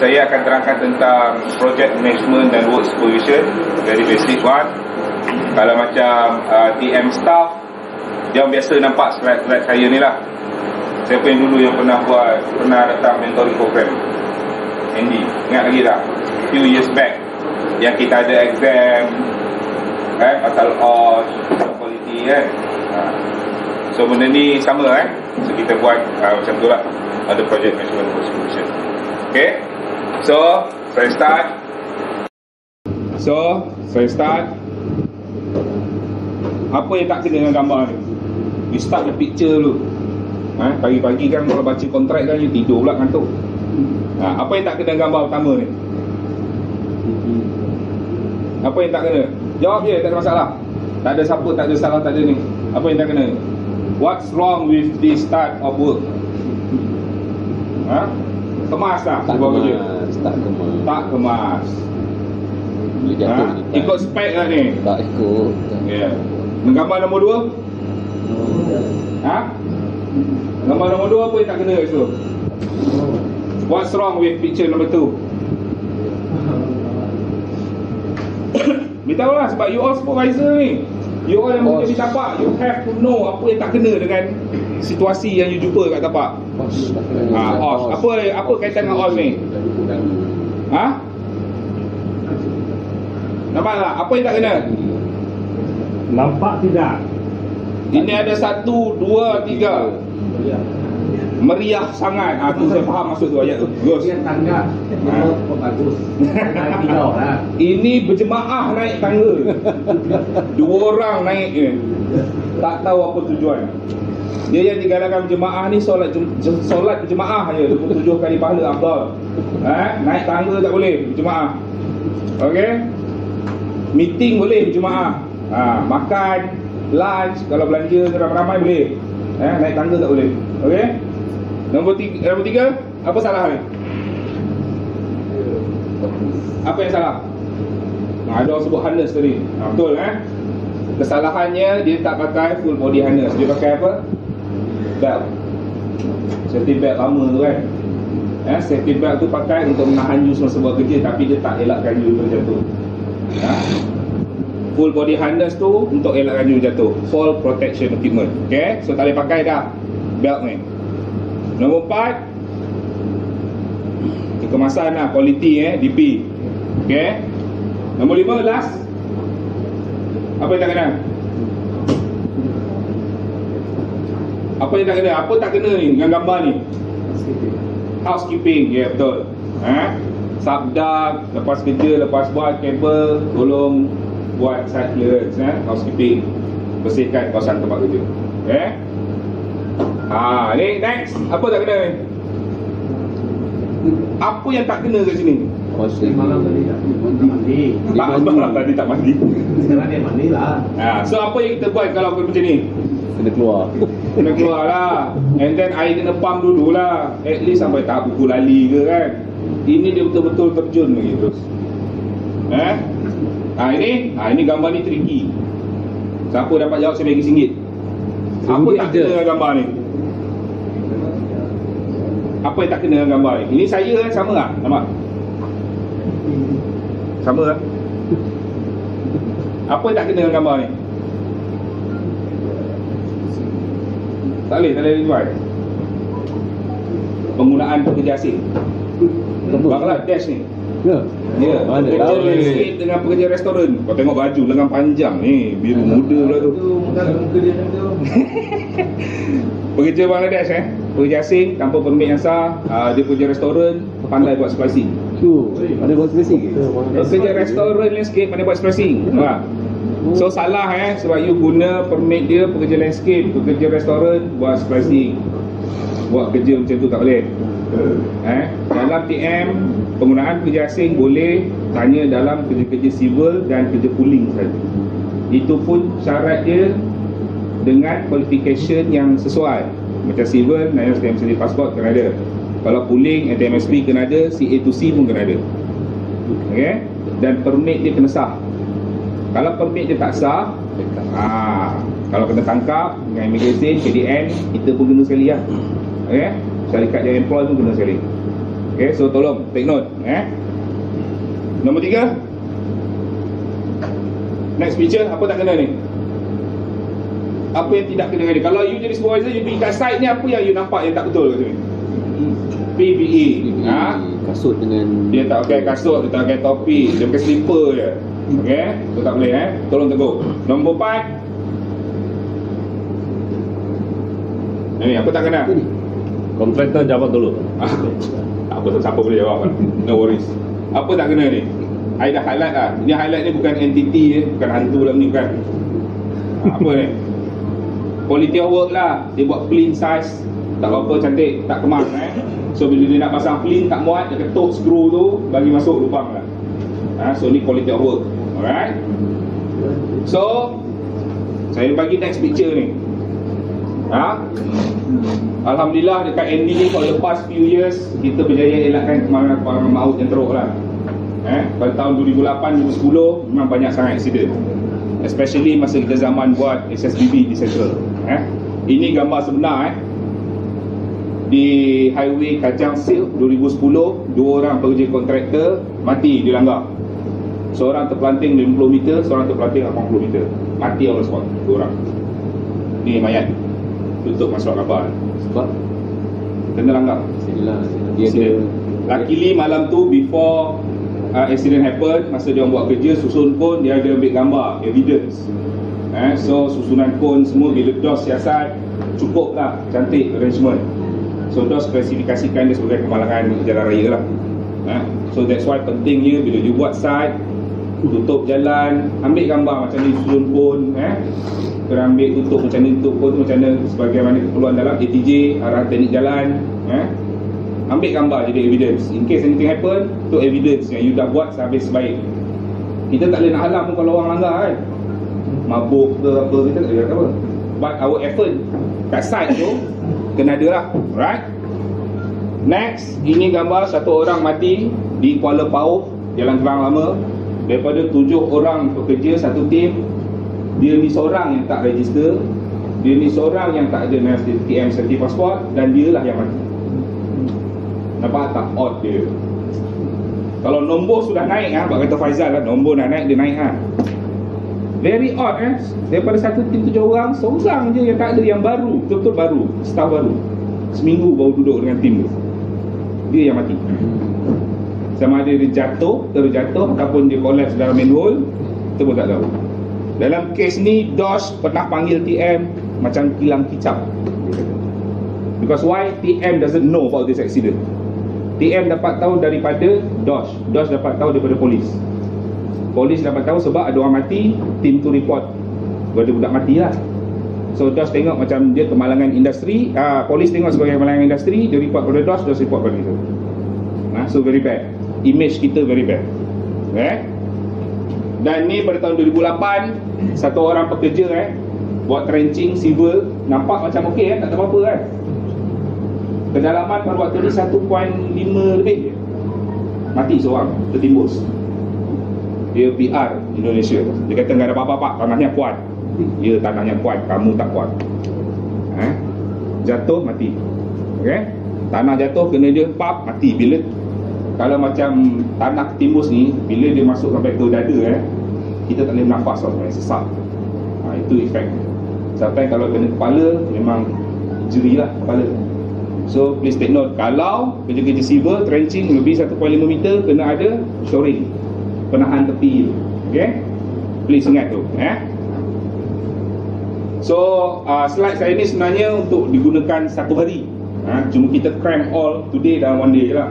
saya akan terangkan tentang project management dan work supervision, very basic one. Kalau macam TM staff, yang biasa nampak slide-slide saya ni lah. Siapa yang dulu yang pernah buat, pernah datang mentoring program Andy, ingat lagi tak? Few years back yang kita ada exam kan, pasal OSH, quality kan. So benda ni sama kan, so kita buat macam tu lah, ada project management solution. Okay, so saya start. Apa yang tak kena dengan gambar ni? You start the picture dulu. Pagi-pagi kan kalau baca kontrak kan, you tidur pula ngantuk. Apa yang tak kena gambar pertama ni? Apa yang tak kena? Jawab je, tak ada masalah. Tak ada siapa, tak ada salah, tak ada ni. Apa yang tak kena? What's wrong with this type of work? Kemas lah. Tak kemas. Ikut spek lah ni. Tak ikut. Yeah. Menggambar nombor dua? Gambar nombor dua apa yang tak kena kat situ? What's wrong with picture number 2? Beritahu lah, sebab you all supervisor ni. You all yang mungkin di tapak. You have to know apa yang tak kena dengan situasi yang you jumpa kat tapak. OSH. Apa kaitan dengan OSH ni? Nampak tak? Apa yang tak kena? Nampak tidak? Ini ada 1, 2, 3. Meriah sangat. Aku saya faham maksud tu ayat tu. Naik tangga. Bagus. Ini berjemaah naik tangga. 2 orang naik je. Tak tahu apa tujuan. Dia yang digalakkan berjemaah ni solat berjemaah je. 27 kali pahala afdal. Naik tangga tak boleh berjemaah. Okey. Meeting boleh berjemaah. Makan, lunch, kalau belanja ramai-ramai boleh. Naik tangga tak boleh. Okey. Nombor 3, apa salah ni? Apa yang salah? Ada orang sebut harness tadi. Betul eh? Kesalahannya dia tak pakai full body harness. Dia pakai apa? Belt. Safety belt lama tu kan. Safety belt tu pakai untuk menahan you semasa buat kerja, tapi dia tak elakkan you berjatuh. Full body harness tu untuk elakkan you jatuh. Fall protection equipment. Okey, so tak boleh pakai dah belt ni. Nombor 4, kemasan lah, quality DP. Okay. Nombor 5, last. Apa yang tak kena? Apa yang tak kena? Apa tak kena ni dengan gambar ni? Housekeeping. Ya, betul. Sabda, lepas kerja, lepas buat kabel, tolong buat site clearance. Housekeeping, bersihkan kawasan tempat kerja. Okay. Ni next, apa tak kena ni? Apa yang tak kena kat sini? Malam tadi tak mandi. Sekarang dia mandi lah. So apa yang kita buat kalau macam ni? Kena keluar lah. And then air kena pump dulu lah. At least sampai tahap buku lali ke kan. Ini dia betul-betul terjun lagi terus. Ini gambar ni tricky. Siapa dapat jawab saya bagi RM1. Apa yang tak kena gambar ni? Apa yang tak kena dengan gambar ni? Ini saya kan sama tak? Nampak? Sama tak? Apa yang tak kena dengan gambar ni? Tak boleh dibuat. Penggunaan pekerja asing. Bangladesh ni. Ya, pekerja sikit dengan pekerja restoran. Kau tengok baju lengan panjang ni, biru muda pula tu. Muka dia tu. Pekerja Bangladesh pekerja asing tanpa permit yang sah, dia pekerja restoran, pandai buat splicing. Pekerja restoran landscape pandai buat splicing. So salah sebab you guna permit dia pekerja landscape, pekerja restoran buat splicing. Buat kerja macam tu tak boleh. Dalam TM, penggunaan pekerja asing boleh hanya dalam kerja-kerja civil dan kerja pooling saja. Itu pun syarat dia dengan qualification yang sesuai. Macam civil, NIOSH passport kena ada. Kalau pooling, NTMSP kena ada, CA2C pun kena ada. Okay? Dan permit dia kena sah. Kalau permit dia tak sah, kalau kena tangkap dengan immigration, KDN, kita pun guna sekali lah. Syarikat yang employ pun guna sekali. Okay, so tolong take note. Nombor 3. Next picture, apa tak kena ni? Apa yang tidak kena ni? Kalau you jadi supervisor, you pergi kat site ni, apa yang you nampak yang tak betul kat sini? PPE. Ha? Kasut dengan... Dia tak pakai kasut, dia tak pakai topi, dia pakai slipper je. Okay, so tak boleh tolong tegur. Nombor 4. Ini apa tak kena? Kontraktor jawab dulu. Tak apa, siapa boleh jawab kan? No worries. Apa tak kena ni? I dah highlight lah. Ini highlight ni bukan entity je, bukan hantu dalam ni, bukan. Apa ni? Quality of work lah. Dia buat plain size, tak apa, cantik, tak kemas. So bila dia nak pasang plain, tak muat, dia ketuk screw tu, bagi masuk lubang lah. So ni quality of work. Alright. So saya bagi next picture ni. Alhamdulillah dekat ND ni, for the past few years kita berjaya elakkan kemalangan maut yang teruk lah. Pada tahun 2008-2010 memang banyak sangat accident, especially masa kita zaman buat SSBB di Central. Ini gambar sebenar di highway Kacang Silk 2010. 2 orang pekerja kontraktor mati dilanggar. Seorang terpelanting 50 meter, seorang terpelanting 80 meter. Mati on the spot, 2 orang. Ni mayat tutup masuk kapal. Sebab kena langgar. Luckily malam tu before accident happen, masa dia buat kerja susun kon, dia ada ambil gambar, evidence. So susunan kon semua bila DOS siasat cukuplah, cantik arrangement. So DOS klasifikasikan dia sebagai kemalangan jalan raya lah. So that's why pentingnya bila you buat site, tutup jalan, ambil gambar macam ni susun kon, kena ambil tutup macam ni, tutup pun macam mana, sebagaimana keperluan dalam ATJ, arah teknik jalan. Ambil gambar jadi evidence. In case anything happen, tu evidence yang you dah buat sehabis baik. Kita tak boleh nak halang pun kalau orang langgar kan, mabuk ke apa, kita tak boleh apa. But our effort kat side tu kena ada lah. Right. Next, ini gambar satu orang mati di Kuala Pauh, Jalan Kerang Lama. Daripada 7 orang pekerja satu tim, dia ni seorang yang tak register, dia ni seorang yang tak ada TM sertifikat pasport, dan dia lah yang mati. Nampak tak odd dia? Kalau nombor sudah naik buat kata Faizal lah, nombor dah naik, dia naik very odd daripada satu tim 7 orang, seorang je yang tak ada, yang baru, betul-betul baru, staff baru, seminggu baru duduk dengan tim tu, dia yang mati. Sama ada dia jatuh, terjatuh, ataupun dia collapse dalam manhole, kita pun tak tahu. Dalam kes ni, Dosh pernah panggil TM macam kilang kicap. Because why? TM doesn't know about this accident. TM dapat tahu daripada Dosh, Dosh dapat tahu daripada polis. Polis dapat tahu sebab ada orang mati, tim tu report ada budak mati lah. So Dosh tengok macam dia kemalangan industri, polis tengok sebagai kemalangan industri, dia report pada Dosh, Dosh report pada itu. So very bad, image kita very bad. Dan ni pada tahun 2008, satu orang pekerja buat trenching civil, nampak macam okey tak ada apa-apa kedalaman pada waktu ni 1.5 lebih je. Mati seorang, tertimbus. Dia PR Indonesia, dia kata tak ada apa-apa pak, tanahnya kuat. Ya, tanahnya kuat, kamu tak kuat. Jatuh, mati. Tanah jatuh, kena dia pap, mati. Bila kalau macam tanah timbus ni, bila dia masuk sampai ke dada kita tak boleh bernafas lah, sesak. Itu efek. Sampai kalau kena kepala, memang jeri lah kepala. So please take note, kalau kerja-kerja civil, trenching lebih 1.5 meter, kena ada shoring, penahan tepi. Okay, please ingat tu. So slide saya ni sebenarnya untuk digunakan satu hari. Cuma kita cram all today dalam one day je lah.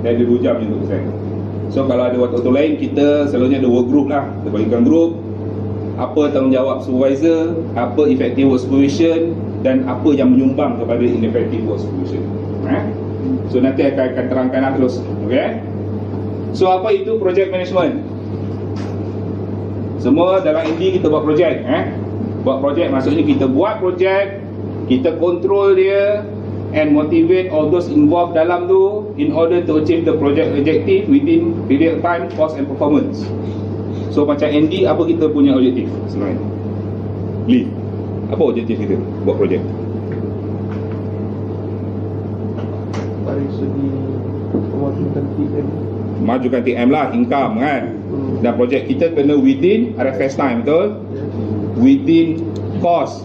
Dah ada 2 jam je untuk saya. So kalau ada waktu-waktu lain, kita selalunya ada work group lah. Kita bagikan group, apa tanggungjawab supervisor, apa effective work supervision, dan apa yang menyumbang kepada ineffective work supervision. So nanti akan terangkan lah terus. So apa itu project management? Semua dalam ND kita buat project. Buat project maksudnya kita buat project, kita control dia and motivate all those involved dalam tu in order to achieve the project objective within period time, cost and performance. So macam ND, apa kita punya objektif sebenarnya? Lee, apa objektif kita buat projek? Dari segi majukan TM lah, income kan. Dan projek kita kena within RFS time, betul? Within cost,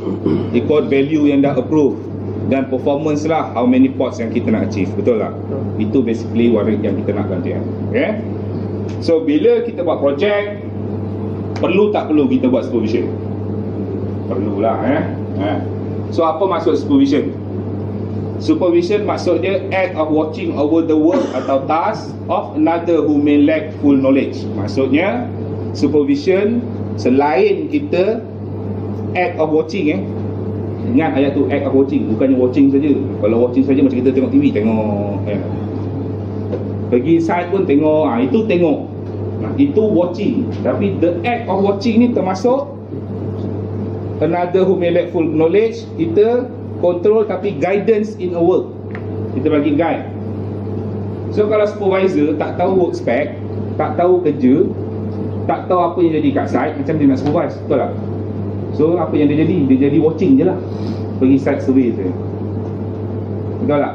ikut value yang dah approve. Dan performance lah, how many pots yang kita nak achieve, betul tak? Itu basically warik yang kita nak ganti. Okay? So bila kita buat projek, perlu tak perlu kita buat supervision? Perlulah So apa maksud supervision? Supervision maksudnya act of watching over the work atau task of another who may lack full knowledge. Maksudnya supervision selain kita act of watching ingat ayat tu, act of watching, bukannya watching saja. Kalau watching saja macam kita tengok TV, tengok pergi site pun tengok, itu tengok, itu watching. Tapi the act of watching ni termasuk another who may lack full knowledge. Kita control tapi guidance in a work, kita bagi guide. So kalau supervisor tak tahu work spec, tak tahu kerja, tak tahu apa yang jadi kat site, macam dia nak supervise, betul tak? So apa yang dia jadi? Dia jadi watching je lah, pergi site survey je, betul tak?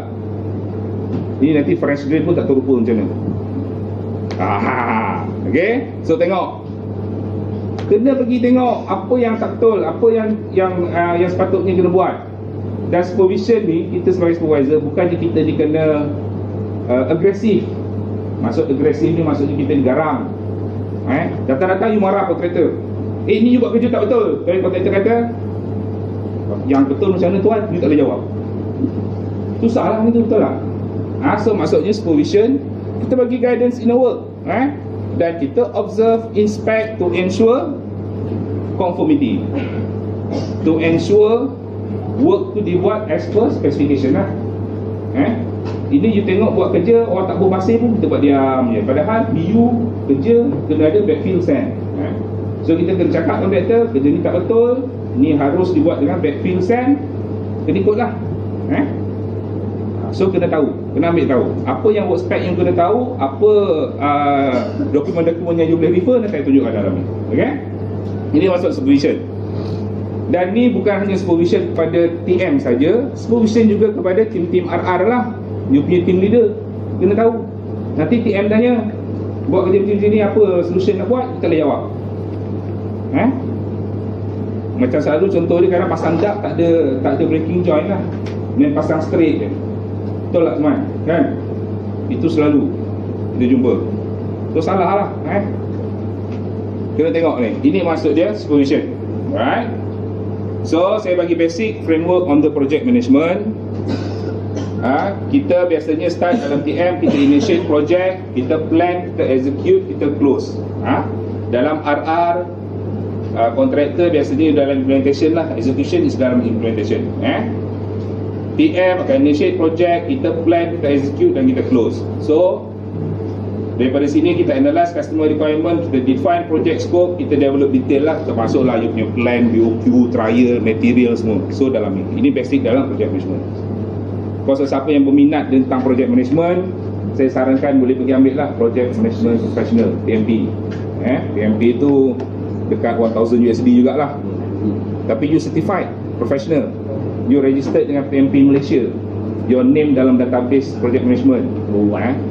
Ini nanti fresh grade pun tak tahu pun macam mana. Okay, so tengok, kena pergi tengok apa yang tak betul, apa yang sepatutnya kena buat. Dan supervision ni, kita sebagai supervisor, bukannya kita ni kena agresif. Maksud agresif ni maksudnya kita ni garang. Datang-datang you marah kontraktor, ni you buat kerja tak betul. Tapi kontraktor kata yang betul macam mana tuan, you tak boleh jawab. Tu salah ni, tu betul lah. So maksudnya supervision, kita bagi guidance in the work, dan kita observe, inspect to ensure conformity, to ensure work tu dibuat as per specification lah. Ini you tengok buat kerja, orang tak berbasir pun kita buat diam je. Padahal BU kerja kena ada backfill sand. So kita kena cakap kontraktor, kerja ni tak betul, ni harus dibuat dengan backfill sand, kena ikut lah. So kena tahu, kena ambil tahu apa yang work spec yang kena tahu, apa dokumen-dokumen yang you boleh refer. Nanti saya tunjukkan dalam ni. Okay? Ini maksud supervision. Dan ni bukan hanya supervision kepada TM saja, supervision juga kepada tim-tim RR lah. You punya team leader kena tahu. Nanti TM tanya, buat kerja macam ni, apa solution nak buat, kita boleh jawab. Macam selalu contoh dia, kadang pasang duct, tak ada breaking joint lah, main pasang straight je. Betul tak semua? Itu selalu kita jumpa. So salah lah. Kena tengok ni. Ini maksud dia supervision. Alright. So, saya bagi basic framework on the project management. Kita biasanya start dalam TM, kita initiate project, kita plan, kita execute, kita close. Dalam RR, contractor biasanya dalam implementation lah, execution is dalam implementation. TM akan initiate project, kita plan, kita execute dan kita close. So, daripada sini kita analyse customer requirement, kita define project scope, kita develop detail lah, termasuklah you punya plan, BOQ, trial, material semua. So dalam ni, ini basic dalam project management. Kalau siapa yang berminat tentang project management, saya sarankan boleh pergi ambil lah project management professional, PMP. PMP tu dekat $1,000 jugalah, tapi you certified professional, you registered dengan PMP Malaysia, your name dalam database project management.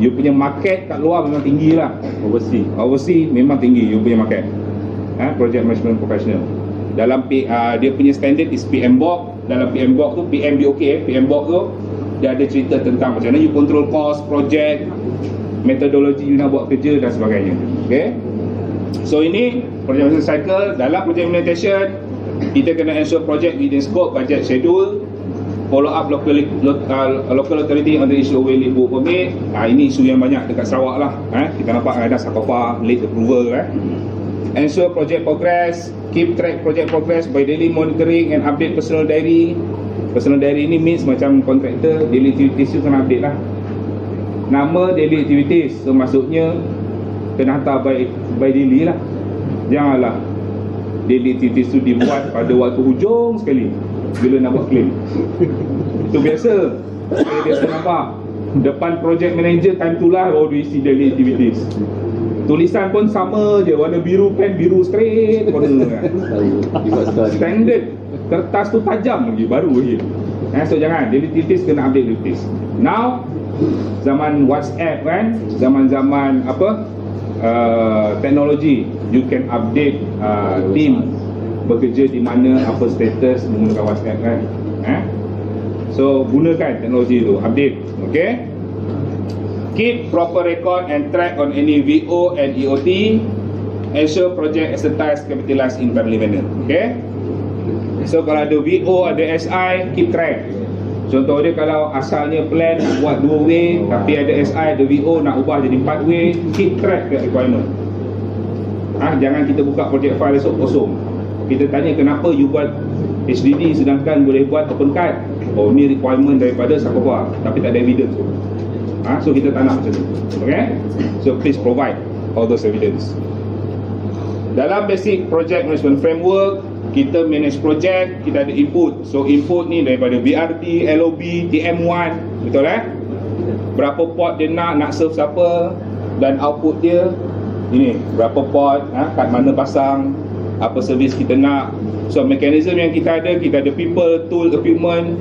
You punya market kat luar memang tinggi lah, overseas memang tinggi you punya market. Project management professional dalam dia punya standard is PMBOK. Dalam PMBOK tu, PMBOK, PMBOK tu dia ada cerita tentang macam mana you control cost, project, metodologi you nak buat kerja dan sebagainya. Okay? So ini project management cycle. Dalam project implementation, kita kena ensure project within scope, budget, schedule, follow up local authority on the issue of wayleave book permit. Ini isu yang banyak dekat Sarawak lah. Kita nampak ada Sakofa, late approval. Ensure project progress, keep track project progress by daily monitoring and update personal diary. Personal diary ni means macam contractor, daily activities tu kena update lah. Nama daily activities, so maksudnya kena hantar by daily lah. Janganlah daily activities tu dibuat pada waktu hujung sekali bila nak buat claim. Itu biasa, saya biasa nampak depan project manager time tu lah, oh, isi daily activities. Tulisan pun sama je, warna biru, pen biru straight corner. Standard kertas tu tajam lagi, baru lagi. So jangan, daily activities kena update activities. Now zaman WhatsApp kan, zaman-zaman apa teknologi, you can update team bekerja di mana, apa status menggunakan WhatsApp kan. So gunakan teknologi tu, update. Okay, keep proper record and track on any VO and EOT. Ensure project exercise capitalised in parliament. Okay, so kalau ada VO, ada SI, keep track. Contoh dia kalau asalnya plan nak buat 2-way, tapi ada SI, ada VO, nak ubah jadi 4-way, keep track the requirement. Jangan kita buka project file esok kosong. Kita tanya kenapa you buat HDD sedangkan boleh buat open card. Oh, ni requirement daripada Sakoba, tapi tak ada evidence. So kita tak nak macam tu. Okay, so please provide all those evidence. Dalam basic project management framework, kita manage project, kita ada input. So input ni daripada BRT, LOB, TM1, betul eh? Berapa port dia nak, nak serve siapa. Dan output dia ini, berapa port, kat mana pasang, apa servis kita nak. So mekanisme yang kita ada people, tool, equipment,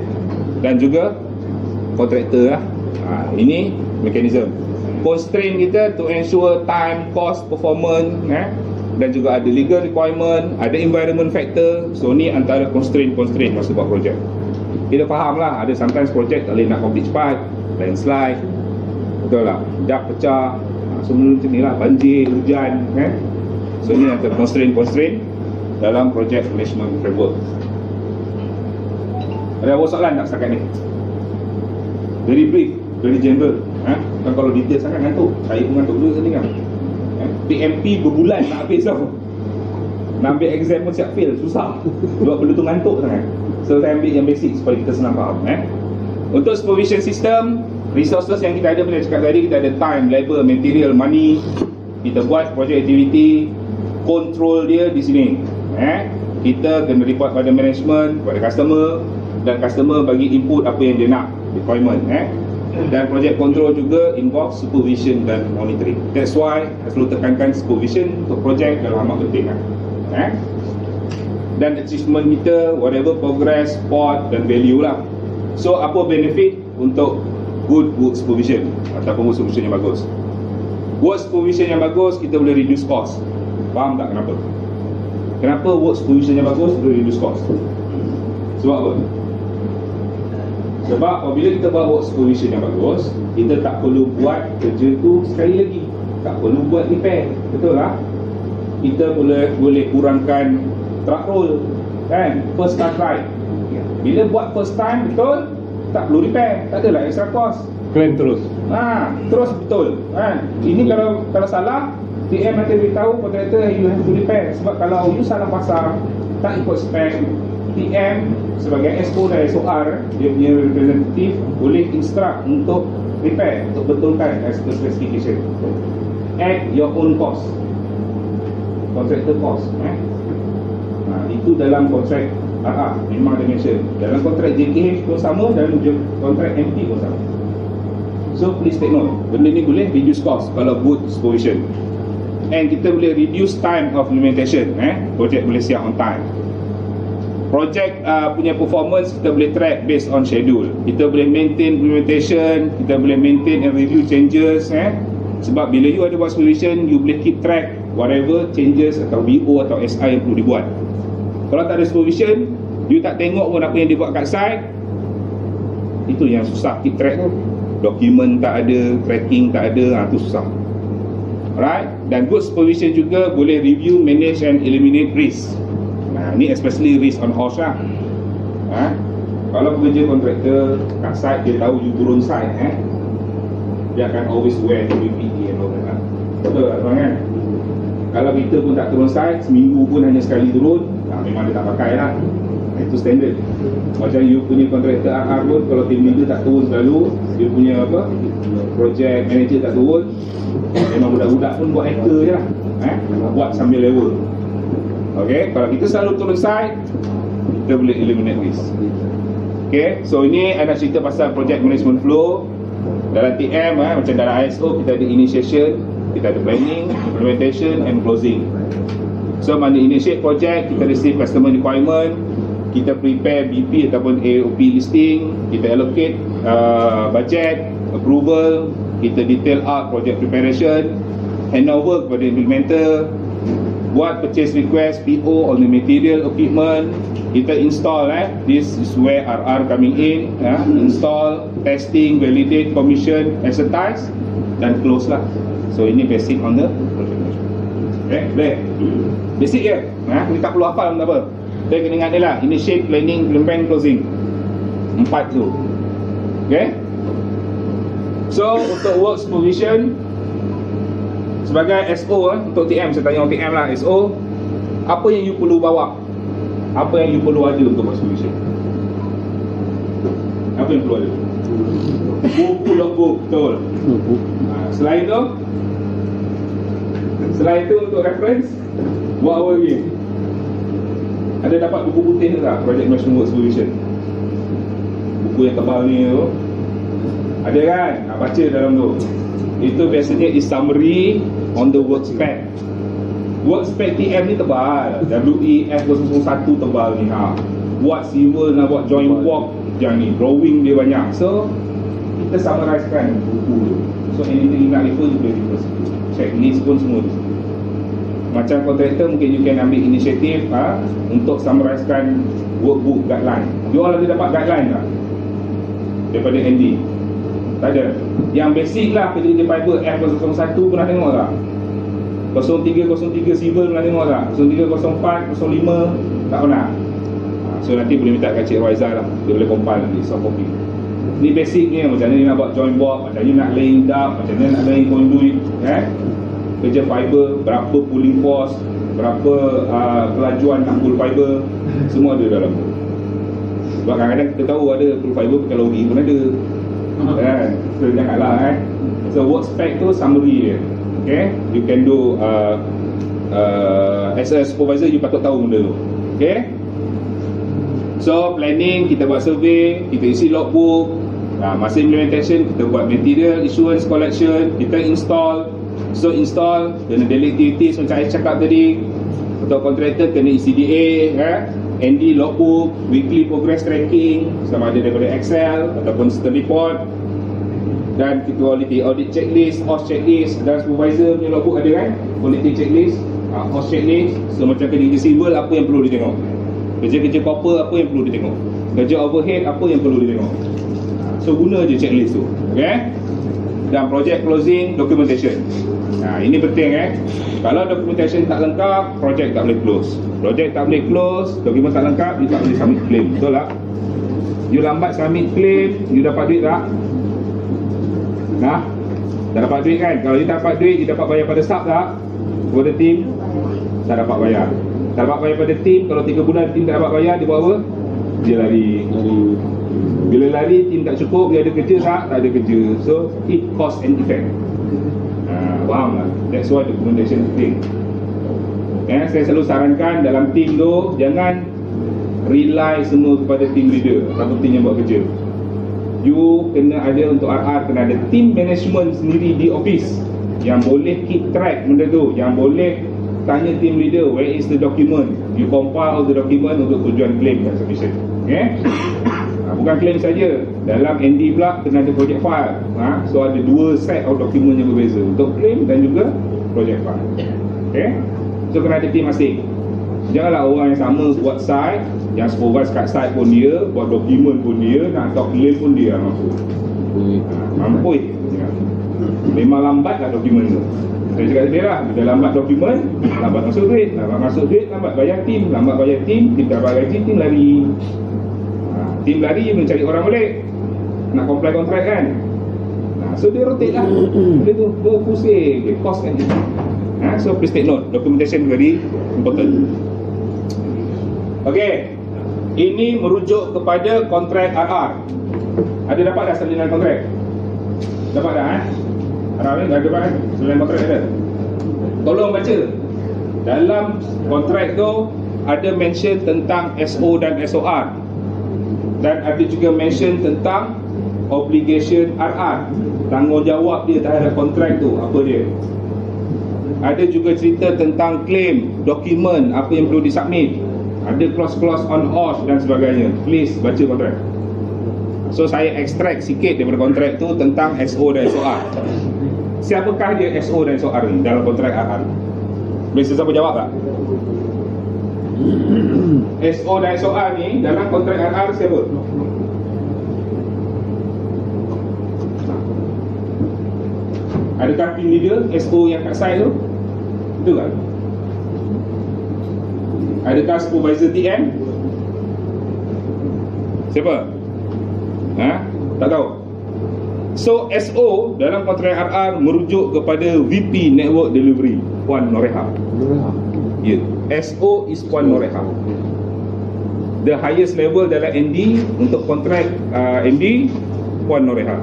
dan juga kontraktor lah. Ini mekanisme. Constraint kita to ensure time, cost, performance, dan juga ada legal requirement, ada environment factor. So ni antara constraint masa buat projek. Kita faham lah, ada sometimes projek tak boleh nak complete cepat, landslide, betul lah, dak pecah, semua macam ni lah, banjir, hujan, so ni antara constraint dalam projek management framework. Ada apa soalan tak setakat ni? Very brief, very general. Dan kalau detail sangat ngantuk, saya pun ngantuk dulu tadi kan. PMP berbulan tak habis tau. Nak ambil exam pun siap fail, susah. Sebab benda tu ngantuk sangat. So saya ambil yang basic supaya kita senang faham. Untuk supervision system, resources yang kita ada boleh cakap tadi, kita ada time, labor, material, money. Kita buat project activity, control dia di sini. Kita kena report pada management, pada customer, dan customer bagi input apa yang dia nak, requirement. Dan project control juga involve supervision dan monitoring. That's why saya selalu tekankan supervision untuk projek dalam amat penting. Dan achievement kita, whatever progress, port dan value lah. So apa benefit untuk good work supervision ataupun work supervision yang bagus? Work supervision yang bagus, kita boleh reduce cost. Faham tak kenapa? Kenapa work supervision yang bagus boleh reduce cost? Sebab apa? Sebab apabila kita buat work supervision yang bagus, kita tak perlu buat kerja tu sekali lagi, tak perlu buat repair, betul lah. Kita boleh kurangkan truck roll kan, first time right. Bila buat first time, betul, tak perlu repair, tak adalah extra cost. Claim terus, terus betul kan. Ini kalau salah, TM nanti beritahu kontraktor you have to repair. Sebab kalau you salah pasang, tak ikut spec, TM sebagai SO dan SOR, dia punya representative boleh instruct untuk repair, untuk betulkan as per specification. At your own cost, contractor cost. Itu dalam kontrak RR memang ada mention. Dalam kontrak JKH pun sama, dalam kontrak MP pun sama. So please take note, benda ni boleh reduce cost kalau good supervision. And kita boleh reduce time of implementation. Project boleh siap on time. Project punya performance kita boleh track based on schedule. Kita boleh maintain implementation, kita boleh maintain and review changes. Sebab bila you ada buat supervision, you boleh keep track whatever changes atau BO atau SI yang perlu dibuat. Kalau tak ada supervision, you tak tengok pun apa yang dibuat kat site. Itu yang susah keep track tu. Dokumen tak ada, tracking tak ada, itu susah. Alright? Dan good supervision juga boleh review, manage and eliminate risk. Ni especially risk on OSH lah. Kalau pekerja kontraktor kat site, dia tahu you turun site, dia akan always wear WPD and all that. Betul tak tuan kan? Kalau kita pun tak turun site, seminggu pun hanya sekali turun, memang dia tak pakai lah. Itu standard. Macam you punya kontraktor RR pun, kalau team leader tak turun selalu, dia punya apa, project manager tak turun, memang budak-budak pun buat hacker je lah, buat sambil level. Okay, kalau kita selalu turun side, kita boleh eliminate risk. Okay, so ini saya nak cerita pasal project management flow. Dalam TM, macam dalam ISO, kita ada initiation, kita ada planning, implementation and closing. So, mana initiate project, kita receive customer requirement, kita prepare BP ataupun AOP listing, kita allocate budget, approval, kita detail out project preparation, handover kepada implementer, buat purchase request, PO on the material, equipment, kita install. This is where RR coming in, install, testing, validate, commission, exercise dan close lah. So ini basic on the project management. Okay, boleh? Basic je, kita tak perlu hafal tak apa. Saya kena ingat ni lah, initiate, planning, implement, closing, empat tu. Okay. So untuk work supervision sebagai SO, untuk TM, saya tanya TM lah, SO, apa yang you perlu bawa, apa yang you perlu ada untuk work supervision? Apa yang perlu ada? Buku logbook, betul. Selain tu, untuk reference, buat apa lagi? Ada dapat buku putih tak? Project Management Work Supervision, buku yang tebal ni tu, ada kan? Nak baca dalam tu. Itu biasanya is summary on the work spec. Work spec TM ni tebal, WEF001 tebal ni. Buat civil, nak buat joint work, yang ni drawing dia banyak. So kita summarizekan buku tu. So anything you nak refer, you boleh refer. Checklist pun semua di situ. Macam kontraktor, mungkin you can ambil inisiatif untuk summarizekan workbook guideline. You all ada dapat guideline tak? Daripada Andy? Tak ada. Yang basic lah, kerja di fiber F001 pernah tengok tak? 0303 civil pernah tengok tak? 0304, 05 tak pernah. So nanti boleh minta kat Cik Waizah lah, dia boleh compile nanti, soft copy. Ni basic ni, macam mana nak buat joint board, macam mana nak laying duct, macam mana nak laying conduit, kerja fiber, berapa pulling force, berapa kelajuan nak pull fiber, semua ada dalam tu. Sebab kadang-kadang kita tahu ada pull fiber pakai lori pun ada, kan? So janganlah, so work spec tu summary dia. Okay, you can do as a supervisor, you patut tahu benda tu. Okay, so planning, kita buat survey, kita isi logbook. Masa implementation, kita buat material, issuance, collection, kita install. So install, kena daily activities macam saya cakap tadi. Untuk kontraktor, kena ECDA, ND logbook, weekly progress tracking, sama ada daripada Excel ataupun system report. Dan kita audit checklist, OSH checklist. Dan supervisor punya logbook ada kan, quality checklist, OSH checklist. So macam kerja civil, apa yang perlu ditengok? Kerja-kerja copper, apa yang perlu ditengok? Kerja overhead, apa yang perlu ditengok? So guna je checklist tu. Okay. Dan project closing, documentation. Ini penting. Kalau documentation tak lengkap, project tak boleh close. Project tak boleh close, dokumen tak lengkap, you tak boleh submit claim. Betul tak? You lambat submit claim, you dapat duit tak? Tak dapat duit kan? Kalau you dapat duit, you dapat bayar pada staff tak? Kepada tim? Tak dapat bayar. Tak dapat bayar pada tim, kalau 3 bulan tim tak dapat bayar, dia buat apa? Dia lari. Bila lari, tim tak cukup, dia ada kerja tak? Tak ada kerja. So, it cost and effect. Faham lah? That's why documentation penting. Saya selalu sarankan dalam tim tu, jangan rely semua kepada team leader atau tim yang buat kerja. You kena ada, untuk RR, kena ada team management sendiri di office yang boleh keep track benda tu, yang boleh tanya team leader, where is the document? You compile the document untuk tujuan claim dan submission. Okay? Bukan claim saja, dalam ND pula kena ada project file. So ada dua set of dokumen yang berbeza, untuk claim dan juga project file. Okay? So kena ada team masing. Janganlah orang yang sama buat site, yang supervise kat site pun dia, buat dokumen pun dia, nak atau claim pun dia. Mampu. Memang lambat lah dokumen tu. Saya cakap tadi lah, bila lambat dokumen, lambat masuk duit. Lambat masuk duit, lambat bayar tim. Lambat bayar tim, tim tak bayar gaji, tim lari. Tim lari, mencari orang balik nak comply kontrak kan. So dia rotate lah, dia tu pusing, dia cost kan. So please take note, documentation very important. Okay, ini merujuk kepada kontrak RR. Ada dapat dah salinan kontrak? Dapat dah? RR ni dah dapat kan? Salinan kontrak ada? Tolong baca. Dalam kontrak tu ada mention tentang SO dan SOR, dan ada juga mention tentang obligation RR, tanggungjawab dia terhadap kontrak tu apa dia. Ada juga cerita tentang claim, dokumen apa yang perlu disubmit, ada clause-clause on OSH dan sebagainya. Please baca kontrak. So saya extract sikit daripada kontrak tu tentang SO dan SOR. Siapakah dia SO dan SOR ni dalam kontrak RR? Boleh sesiapa jawab tak? SO dan SOR ni dalam kontrak RR siapa? Adakah team leader SO yang kat sign tu? Betul tak? Adakah supervisor TM? Siapa? Ha? Tak tahu. So SO dalam kontrak RR merujuk kepada VP Network Delivery, Puan Noreha. Ya, yeah. SO is Puan Noreha. The highest level dalam ND untuk kontrak ND Puan Noreha.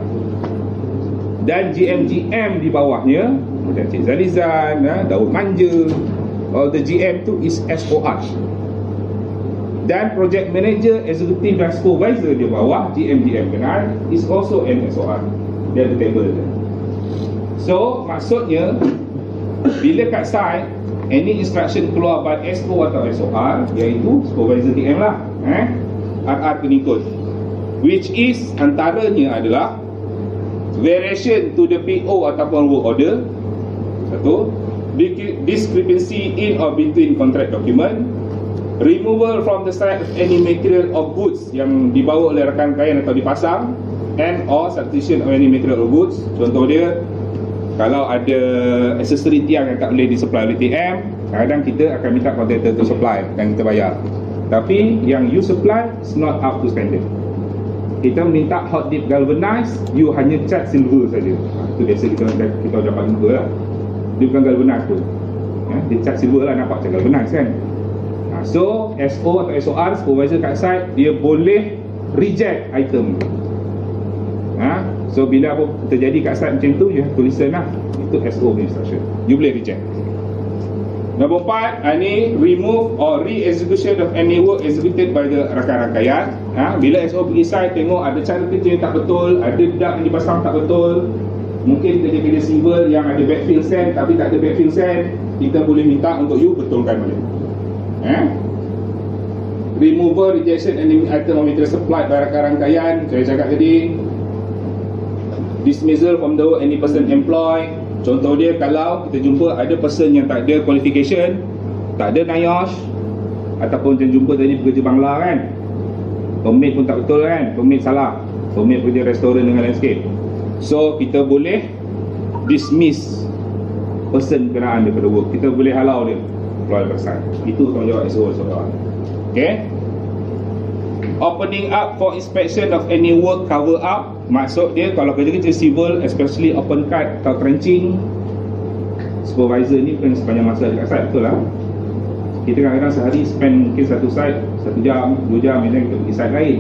Dan GM-GM di bawahnya macam Cik Zalizan, Daud Manja, all the GM tu is SOR. Dan project manager, executive dan supervisor di bawah GM-GM kenal is also an SOR. Dia ada table dia. So maksudnya bila kat site any instruction keluar by SO atau SOR, iaitu supervisor TM lah, RR kena ikut, which is antaranya adalah variation to the PO ataupun work order. Satu, discrepancy in or between contract document. Removal from the site of any material or goods yang dibawa oleh rakan klien atau dipasang. And or substitution of any material or goods. Contoh dia, kalau ada aksesori tiang yang tak boleh disupply oleh TM, kadang kita akan minta kontraktor to supply dan kita bayar. Tapi yang you supply is not up to standard. Kita minta hot dip galvanized, you hanya cat silver saja. Itu biasa kita dapat jumpa lah. Dia bukan galvanized tu, dia cat silver lah, nampak macam galvanized kan. So SO atau SOR, supervisor kat site, dia boleh reject item. So bila apa terjadi kat site macam tu, you have to listen lah. Itu SO instruction, you boleh reject. Nombor 4, ini remove or re-execution of any work executed by the rakan-rakan. Bila SO pergi site, tengok ada cara kerja yang tak betul, ada duct yang dipasang tak betul, mungkin kerja-kerja civil yang ada backfill sand tapi tak ada backfill sand, kita boleh minta untuk you betulkan balik. Removal, rejection any item or material supplied by rakan-rakan, saya cakap tadi. Dismissal from the work any person employed. Contoh dia, kalau kita jumpa ada person yang tak ada qualification, tak ada NIOSH, ataupun macam jumpa tadi pekerja Bangla kan, permit pun tak betul kan, permit salah, permit pekerja restoran dengan landscape. So kita boleh dismiss person berkenaan daripada work, kita boleh halau dia keluar daripada site. Itu tanggungjawab SO. Okay. Opening up for inspection of any work cover up. Maksud dia kalau kerja-kerja civil, especially open cut atau trenching, supervisor ni bukan sepanjang masa dekat site, betul lah. Kita kadang-kadang sehari spend mungkin satu site, 1 jam, 2 jam, misalnya kita pergi site lain.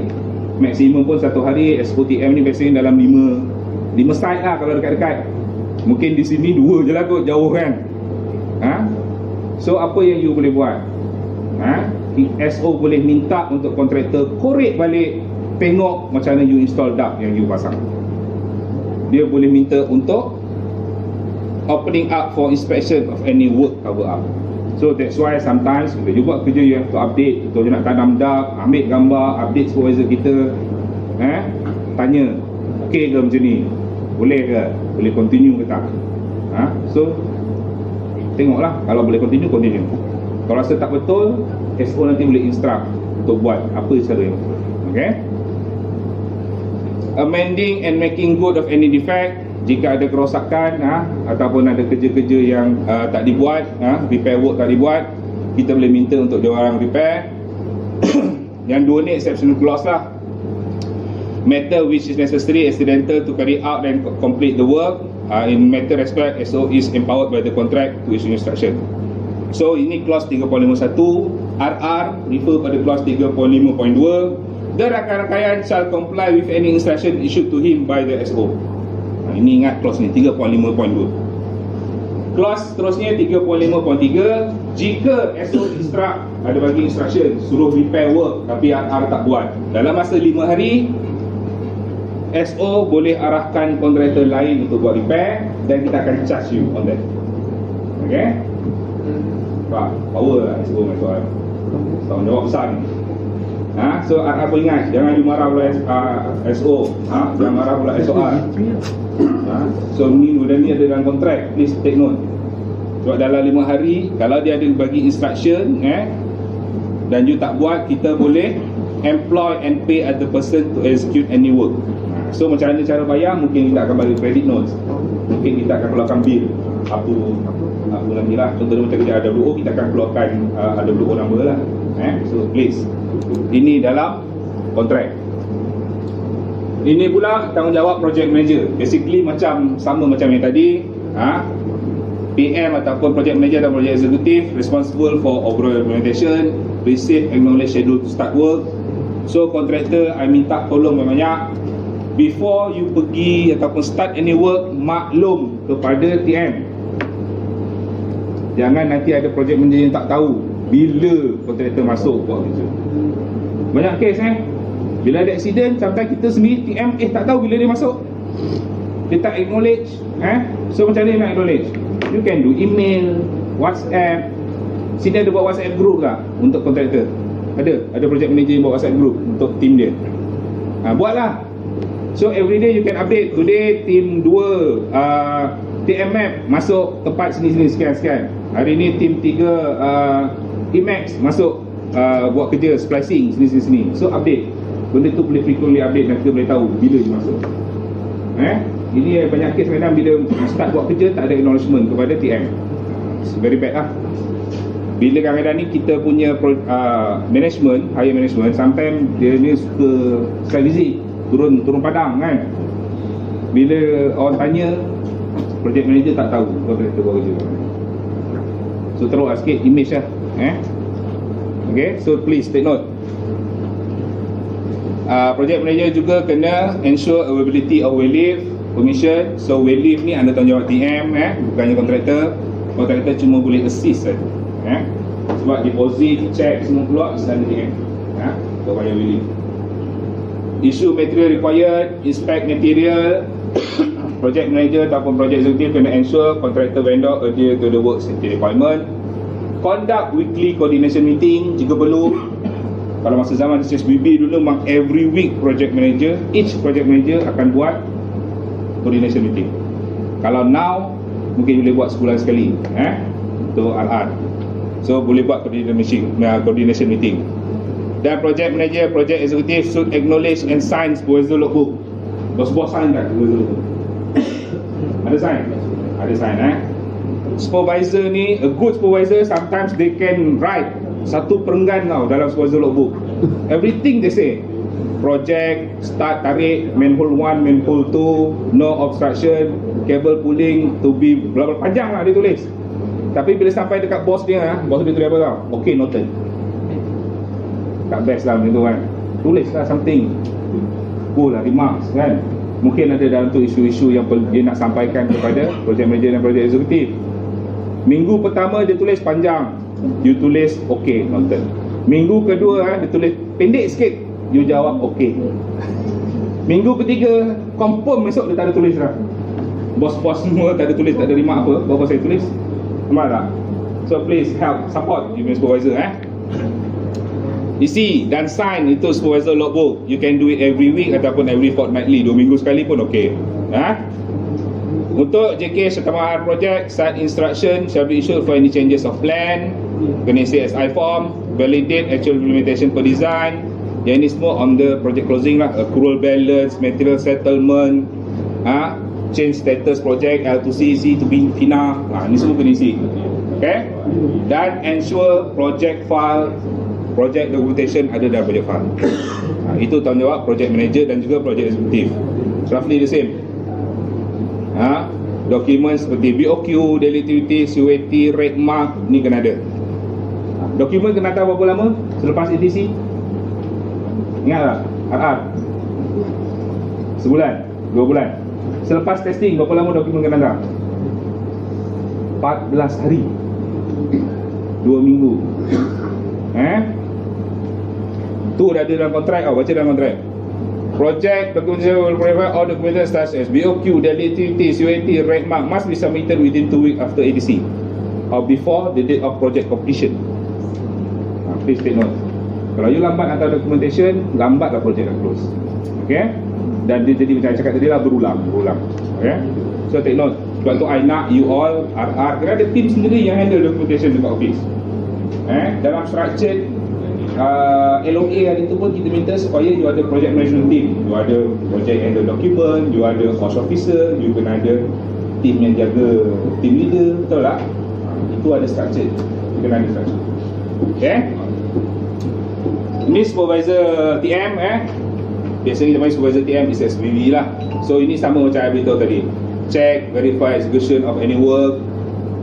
Maksimum pun satu hari SOTM ni biasanya dalam 5 site lah kalau dekat-dekat. Mungkin di sini 2 je lah kot, jauh kan. So apa yang you boleh buat? SO boleh minta untuk kontraktor korek balik, tengok macam mana you install duct yang you pasang. Dia boleh minta untuk opening up for inspection of any work cover up. So that's why sometimes bila you buat kerja, you have to update. Contoh nak tanam duct, ambil gambar, update supervisor kita, tanya, okey ke macam ni? Boleh ke? Boleh continue ke tak? So tengoklah, kalau boleh continue, continue. Kalau rasa tak betul, SO nanti boleh instruct untuk buat apa cara yang betul. Okay. Amending and making good of any defect. Jika ada kerosakan ataupun ada kerja-kerja yang tak dibuat, repair work tak dibuat, kita boleh minta untuk diorang repair. Yang 2 ni exceptional clause lah. Matter which is necessary, accidental to carry out and complete the work. In matter respect, SO is empowered by the contract to issue instruction. So ini clause 3.51. RR refer pada clause 3.5.2. The rakan-rakan shall comply with any instruction issued to him by the SO. Ini ingat clause ni 3.5.2. Clause seterusnya 3.5.3. Jika SO instruct, ada bagi instruction suruh repair work tapi RR tak buat, dalam masa 5 hari SO boleh arahkan kontraktor lain untuk buat repair dan kita akan charge you on that. Okay? Power lah SO. Soal jawab besar ni. Ha? So RR pun ingat, jangan dimarah pula SO, ha? Jangan marah pula SOR, ha? So ni benda ni ada dalam kontrak, please take note. Sebab dalam 5 hari, kalau dia ada bagi instruction dan you tak buat, kita boleh employ and pay other person to execute any work. So macam mana cara bayar, mungkin kita akan bagi credit notes, mungkin kita akan keluarkan bil apa lagi lah. Contohnya macam kita ada WO, kita akan keluarkan ada WO number lah. So please, ini dalam kontrak. Ini pula tanggungjawab project manager. Basically macam sama macam yang tadi, PM ataupun project manager atau project executive responsible for overall implementation, receive acknowledge schedule to start work. So contractor, I minta tolong banyak-banyak, before you pergi ataupun start any work, maklum kepada TM. Jangan nanti ada project manager yang tak tahu bila kontraktor masuk buat kerja. Banyak kes bila ada accident, sampai kita sendiri TM tak tahu bila dia masuk, dia tak acknowledge. So macam mana nak acknowledge? You can do email, WhatsApp. Sini ada buat WhatsApp group tak untuk kontraktor? Ada project manager yang buat WhatsApp group untuk team dia, buatlah. So everyday you can update, today team 2 TM map masuk tempat sini-sini sekian-sekian. Hari ni team 3 Emacs masuk buat kerja splicing sini-sini. So update. Benda tu boleh frequently update dan kita boleh tahu bila dia masuk. Ini banyak kes kadang bila start buat kerja tak ada acknowledgement kepada TM. It's very bad lah. Bila kadang-kadang ni kita punya management, higher management, sometimes dia ni suka side visit, turun padang kan. Bila orang tanya, project manager tak tahu kita buat kerja. So teruk sikit image lah. Okay, so please take note. Project manager juga kena ensure availability of waivers, permission. So waivers ni anda tanggungjawab TM, bukannya kontraktor. Kontraktor cuma boleh assist saja. Sebab deposit, check semua keluar standard TM. Tak payah waivers. Issue material required, inspect material. Project manager ataupun project executive kena ensure kontraktor vendor adhere to the work safety requirement. Conduct weekly coordination meeting jika perlu. Kalau masa zaman SSBB dulu memang every week project manager, each project manager akan buat coordination meeting. Kalau now mungkin boleh buat sebulan sekali untuk RR. So boleh buat coordination meeting. Dan project manager, project executive should acknowledge and sign proposal logbook. Bos-bos sign tak proposal logbook? Ada sign? Ada sign. Supervisor ni, a good supervisor, sometimes they can write satu perenggan tau dalam supervisor logbook. Everything they say, project, start tarik, manhole 1, manhole 2, no obstruction, cable pulling to be bla bla, panjang lah dia tulis. Tapi bila sampai dekat bos dia tulis apa tau? Okay, noted. Tak best lah macam tu kan. Tulis lah something, go lah remarks kan. Mungkin ada dalam tu isu-isu yang dia nak sampaikan kepada project manager dan project executive. Minggu pertama dia tulis panjang, you tulis ok, noted. Minggu kedua dia tulis pendek sikit, you jawab ok. Minggu ketiga confirm besok dia tak ada tulis dah. Bos-bos semua tak ada tulis, tak ada remark apa. Bapa saya tulis, nampak tak? So please help, support you supervisor. Isi dan sign itu supervisor logbook. You can do it every week ataupun every fortnightly, 2 minggu sekali pun ok. Untuk JKH atau RR project, site instruction shall be issued for any changes of plan. Kena isi SI form, validate actual implementation per design. Yang ini semua on the project closing lah. Accrual balance, material settlement, change status project, L2C, C2B, FINA. Ini semua kena isi. Okay? Dan ensure project file, project documentation ada dalam project file. Itu tanggungjawab project manager dan juga project executive. Roughly the same. Dokumen seperti BOQ, daily activity, CUAT, rate mark, ni kena ada. Dokumen kena tahu berapa lama selepas ETC? Ingat tak? RR sebulan, 2 bulan. Selepas testing berapa lama dokumen kena tahu? 14 hari, 2 minggu. Tu dah ada dalam kontrak. Baca dalam kontrak. Project documentation will provide all documents such as BOQ, daily activity, CUAT, rate mark must be submitted within 2 weeks after ADC or before the date of project completion. Please take note. Kalau you lambat hantar documentation, lambatlah projek nak close. Okay? Dan dia jadi macam saya cakap tadi lah, berulang. Okay? So take note. Sebab tu I nak you all, RR, kerana ada team sendiri yang handle documentation dekat office. Dalam structure LOA hari tu pun kita minta supaya you ada project management team, you ada project handle document, you ada cost officer, you kena ada team yang jaga, team leader, betul tak? Itu ada structure, you kena ada structure. Okay? Ini supervisor TM, biasanya kita panggil supervisor TM is SSBB lah. So ini sama macam yang beritahu tadi, check, verify execution of any work,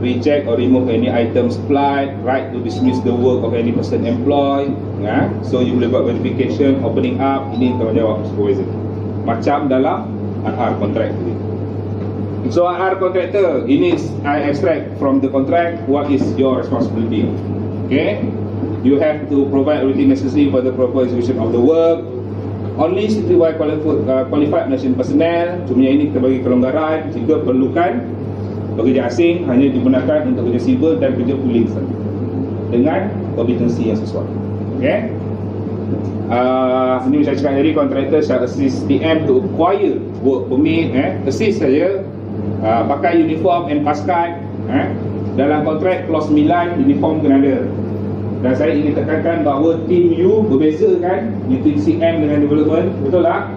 recheck or remove any items supplied, right to dismiss the work of any person employed. So you boleh buat verification, opening up. Ini tanggungjawab supervisor, macam dalam RR contract tadi. So RR contractor, ini I extract from the contract what is your responsibility. Okay, you have to provide everything necessary for the proper execution of the work. Only certify qualified Malaysian personnel. Cuma ini kita bagi kelonggaran jika perlukan. Pekerja asing hanya digunakan untuk kerja sibuk dan kerja pooling sahaja dengan kompetensi yang sesuai. Okay? Ini saya cakap tadi, kontraktor shall assist TM to acquire work permit, assist saja, pakai uniform and pass card. Dalam kontrak clause 9, uniform kena ada. Dan saya ingin tekankan bahawa team you berbeza kan, between CM dengan development, betul tak?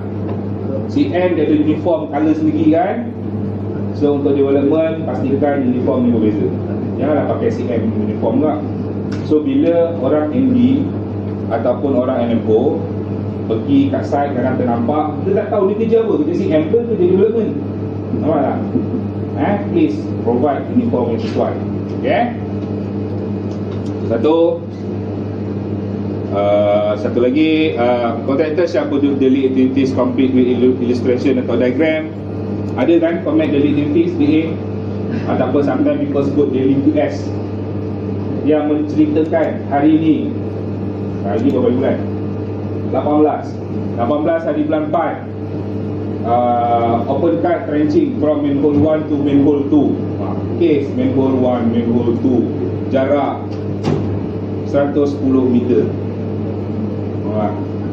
CM dia ada uniform colour sendiri kan. So untuk development, pastikan uniform ni berbeza. Janganlah pakai CM uniform tak. So bila orang MD ataupun orang NMO pergi kat site, kadang ternampak, kita tak tahu dia kerja apa, kerja CM ke kerja development. Nampak tak? Please provide uniform yang sesuai. Okay? Satu lagi, contractor shall produce daily activities complete with illustration atau diagram. Ada kan comment daily activities DA, ataupun sometimes people sebut daily QS, yang menceritakan hari ini, hari berapa bulan? 18 hari bulan 4, open cut trenching from manhole 1 to manhole 2, case manhole 1, manhole 2, jarak 110 meter.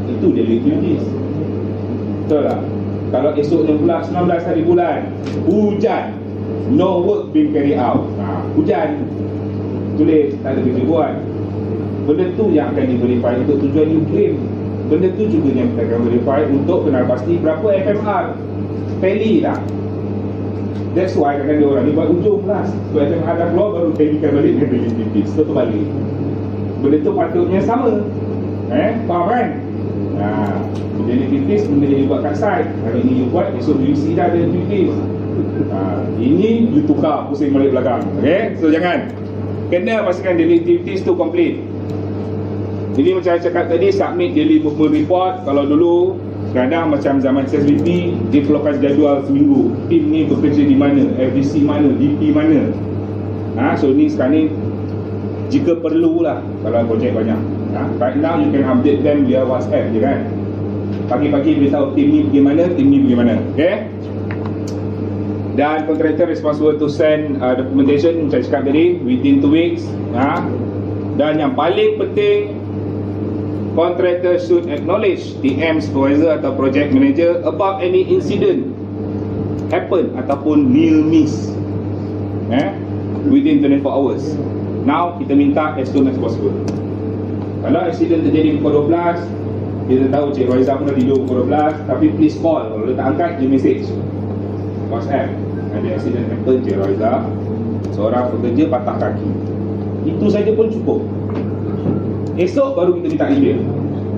Itu daily activities, betul tak? Kalau esoknya pula 19 hari bulan, hujan, no work being carried out. Hujan, tulis tak ada kerja buat. Benda tu yang akan di-verify untuk tujuan you claim. Benda tu juga yang kita akan verify untuk kenal pasti berapa FMR. Tally lah. That's why kadang-kadang orang ni buat ujung last. So FMR dah keluar, baru tallykan balik dengan relativity. So terbalik. Benda tu patutnya sama. Faham kan? Benda ni kritis, benda ni buat kat side. Hari ni you buat, esok you see dah ada kritis. Ini you tukar pusing balik belakang. Okay? So jangan. Kena pastikan daily activities tu complete. Jadi macam saya cakap tadi, submit daily movement report. Kalau dulu, kadang macam zaman SSBB, dia keluarkan jadual seminggu. Team ni bekerja di mana, FDC mana, DP mana. So ni sekarang ni, jika perlulah kalau projek banyak. Right now you can update them via WhatsApp je kan. Pagi-pagi beritahu tim ni pergi mana, tim ni pergi mana. Okay? Dan contractor responsible to send documentation, macam cakap tadi, within 2 weeks. Dan yang paling penting, contractor should acknowledge TM supervisor atau project manager about any incident happen ataupun near miss within 24 hours. Now kita minta as soon as possible. Kalau accident terjadi pukul 12, kita tahu Cik Zalizan pun dah tidur pukul 12, tapi please call. Kalau dia tak angkat, dia message WhatsApp, ada accident happen Cik Zalizan, seorang pekerja patah kaki. Itu saja pun cukup. Esok baru kita minta email,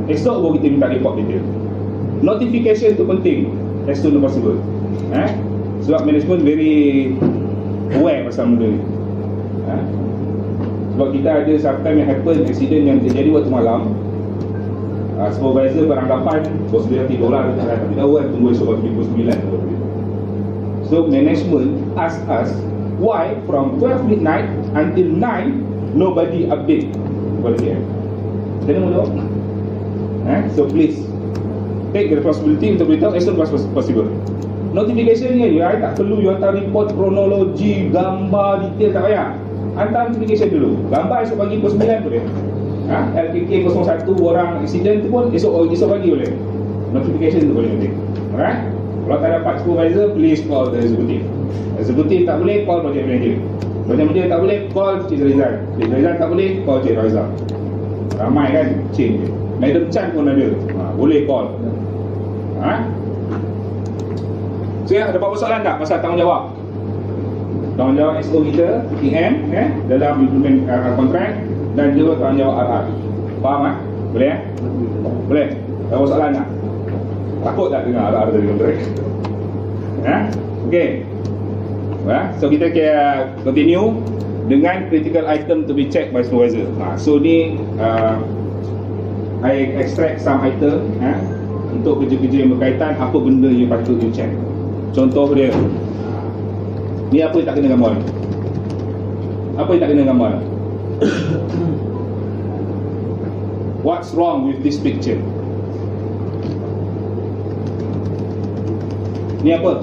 esok baru kita minta report detail. Notification tu penting as soon as possible. Sebab management very aware pasal benda ni. Sebab kita ada sometimes yang happen, accident yang terjadi waktu malam. Supervisor beranggapan bos dia $3 tak dapat awal, tunggu esok pagi pukul 9. So management ask us why from 12 midnight until 9 nobody update kepada dia. Kena mula. So please take the responsibility untuk beritahu as soon as possible. Notification ni ya, tak perlu you hantar report, kronologi, gambar, detail tak payah. Hantar notification dulu. Gambar esok pagi pukul 9 boleh. LPK 01 orang accident tu pun esok pagi boleh notification tu boleh penting. Alright, kalau tak dapat supervisor, please call the executive. Executive tak boleh, call project manager. Project manager tak boleh, call Cik Zalizan. Cik Zalizan tak boleh, call Cik Zalizan. Ramai kan Cik Madam Chan pun ada, boleh call. So ada apa-apa soalan tak pasal tanggungjawab? Tanggungjawab SO kita, TM dalam implement RR contract, dan juga tanggungjawab RR. Faham tak? Boleh eh? Boleh? Ada apa soalan tak? Takut tak dengar RR dari contract? Okay, so kita continue dengan critical item to be checked by supervisor. So ni I extract some item untuk kerja-kerja yang berkaitan apa benda yang patut you check. Contoh dia ni, apa yang tak kena gambar? Apa yang tak kena gambar? What's wrong with this picture? Ni apa?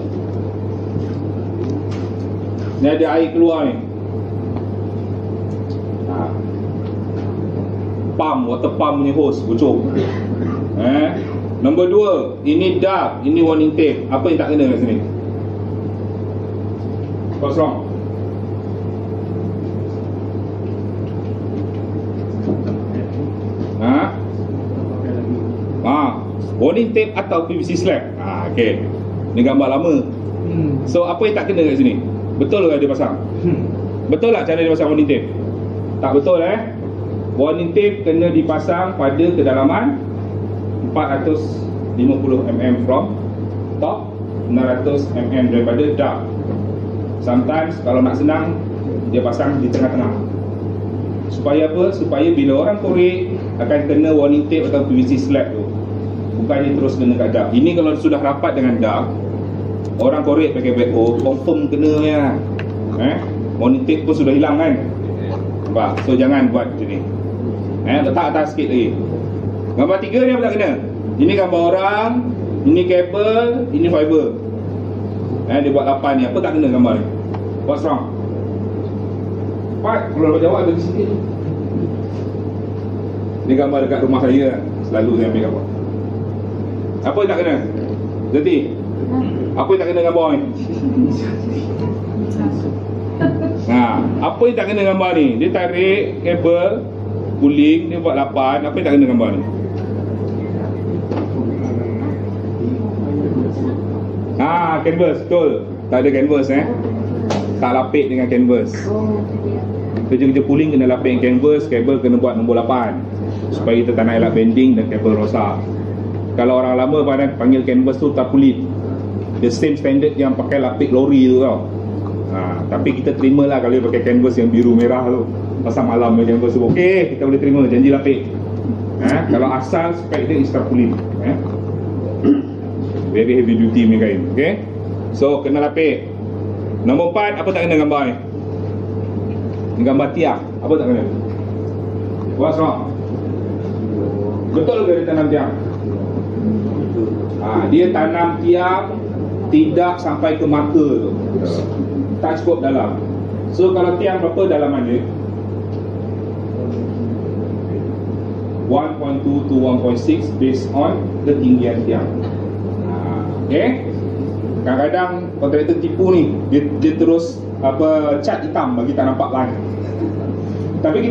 Ni ada air keluar ni. Pump, water pump punya hose bocor. Nombor 2, ini dark, ini warning tape. Apa yang tak kena kat sini? What's wrong? Warning tape atau PVC slab. Okay, ni gambar lama. So apa yang tak kena kat sini? Betul ke dia pasang? Betul tak cara dia pasang warning tape? Tak betul eh. Warning tape kena dipasang pada kedalaman 450 mm from top, 600 mm daripada dark. Sometimes kalau nak senang, dia pasang di tengah-tengah. Supaya apa? Supaya bila orang korek, akan kena warning tape atau PVC slab tu, bukannya terus kena kat dark. Ini kalau sudah rapat dengan dark, orang korek pakai backhoe, confirm kena ya. Warning tape pun sudah hilang kan. Nampak? So jangan buat macam ni. Letak atas sikit lagi. Gambar 3 ni apa tak kena? Ini gambar orang, ini kabel, ini fiber. Dia buat 8 ni, apa tak kena gambar ni? What's wrong? Pak, kalau dapat jawab ada di sini. Ni gambar dekat rumah saya, selalu saya ambil gambar. Apa yang tak kena? Jadi, apa yang tak kena gambar ni? Apa yang tak kena gambar ni? Dia tarik kabel, guling, dia buat 8, apa yang tak kena gambar ni? Canvas, betul. Tak ada canvas tak lapik dengan canvas. Kerja-kerja pooling kena lapik dengan canvas. Kabel kena buat nombor 8, supaya kita tak nak elak bending dan kabel rosak. Kalau orang lama panggil canvas tu tarpaulin. The same standard yang pakai lapik lori tu tau. Tapi kita terima lah kalau dia pakai canvas yang biru merah tu, pasang malam macam canvas tu, okey, kita boleh terima, janji lapik. Kalau asal spek dia is tarpaulin, very heavy duty punya kain. Okay, so kena lapik. Nombor 4, apa tak kena gambar ni? Gambar tiang, apa tak kena? What's wrong? Betul ke dia tanam tiang? Dia tanam tiang tidak sampai ke mata tu, tak cukup dalam. So kalau tiang berapa dalaman dia? 1.2 to 1.6 based on ketinggian tiang. Okay, kadang-kadang kontraktor tipu ni, dia terus apa, cat hitam bagi tak nampak line. Tapi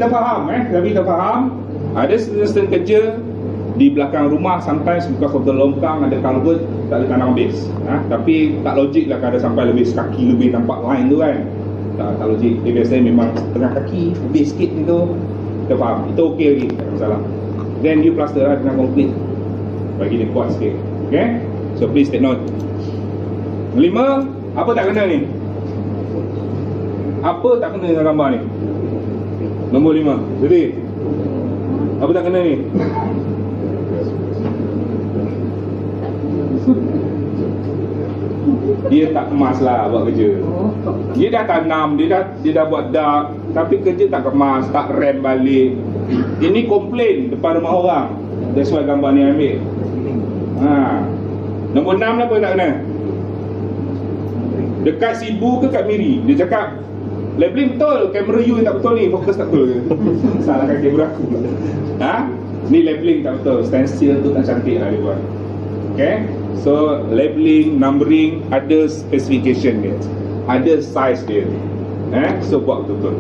kita faham ada certain kerja di belakang rumah, sometimes bukan hotel longkang, ada culvert tak ada tanam base. Tapi tak logik lah kadang sampai lebih kaki lebih nampak line tu kan. Tak logik. Dia biasanya memang tengah kaki lebih sikit ni tu. Kita faham, itu ok lagi, tak ada masalah. Then you plaster lah dengan concrete bagi dia kuat sikit. Okay, so please take note. 5, apa tak kena ni? Apa tak kena dengan gambar ni? Nombor 5. Jadi, apa tak kena ni? Dia tak kemas lah buat kerja. Dia dah tanam, dia dah buat dark, tapi kerja tak kemas, tak rem balik. Ini komplain depan rumah orang. That's why gambar ni ambil. Nombor 6 apa tak kena? Dekat Sibu ke kat Miri? Dia cakap Labeling betul, kamera you tak betul ni, fokus tak betul. Salahkan kamera aku pula. Ha? Ni labeling tak betul, stencil tu tak cantik lah dia buat. Okay, so labeling, numbering, ada specification dia, ada size dia. So buat betul-betul.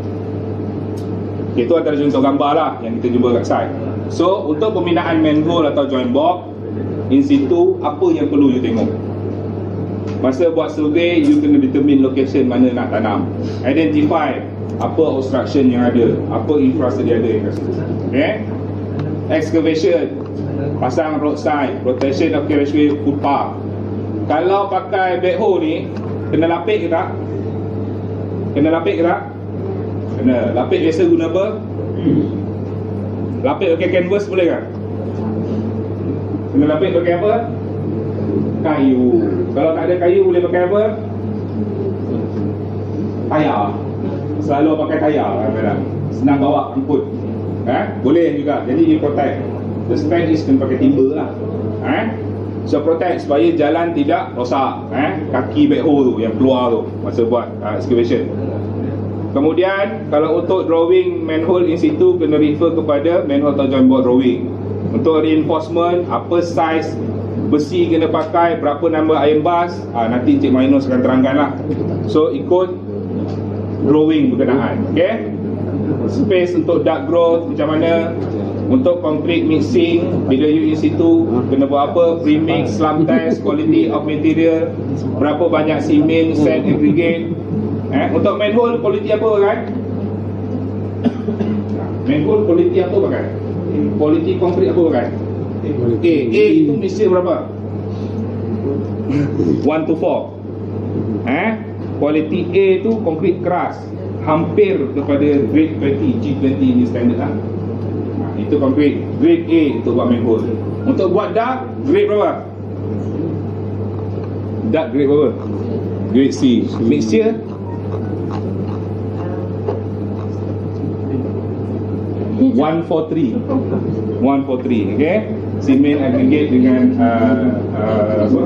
Itu antara contoh gambar lah yang kita jumpa kat site. So untuk pembinaan manhole atau joint box in situ, apa yang perlu you tengok? Masa buat survey, you kena determine location mana nak tanam. Identify apa obstruction yang ada, apa infrastructure yang ada. Okay, excavation, pasang roadside, rotation of carriageway, footpath. Kalau pakai backhoe ni, kena lapik ke tak? Kena lapik ke tak? Kena. Lapik biasa guna apa? Lapik pakai canvas boleh kan? Kena lapik pakai apa? Kayu. Kalau tak ada kayu boleh pakai apa? Tayar. Selalu pakai tayar kadang-kadang. Senang bawa angkut. Boleh juga. Jadi you protect. The spec is kena pakai timber lah. So protect supaya jalan tidak rosak. Kaki backhoe tu yang keluar tu masa buat excavation. Kemudian kalau untuk drawing manhole in situ, kena refer kepada manhole atau joint box drawing. Untuk reinforcement, apa size besi kena pakai, berapa nombor iron bars, nanti Encik Mainus akan terangkan lah. So ikut drawing berkenaan. Okay, space untuk dark growth macam mana. Untuk concrete mixing, bila you in situ, kena buat apa? Premix, slump test, quality of material, berapa banyak simen, sand aggregate. Untuk manhole, quality apa kan? Manhole, quality apa pakai? Quality concrete apa pakai? A, A itu mixing berapa? 1 to 4. Quality A tu concrete keras, hampir kepada grade 20, G20 ni standard lah. Itu konkrit, grade A untuk buat manhole. Untuk buat dark, grade berapa? Dark grade berapa? Grade C. Mixture? One for three. One for three, okay? Simen aggregate dengan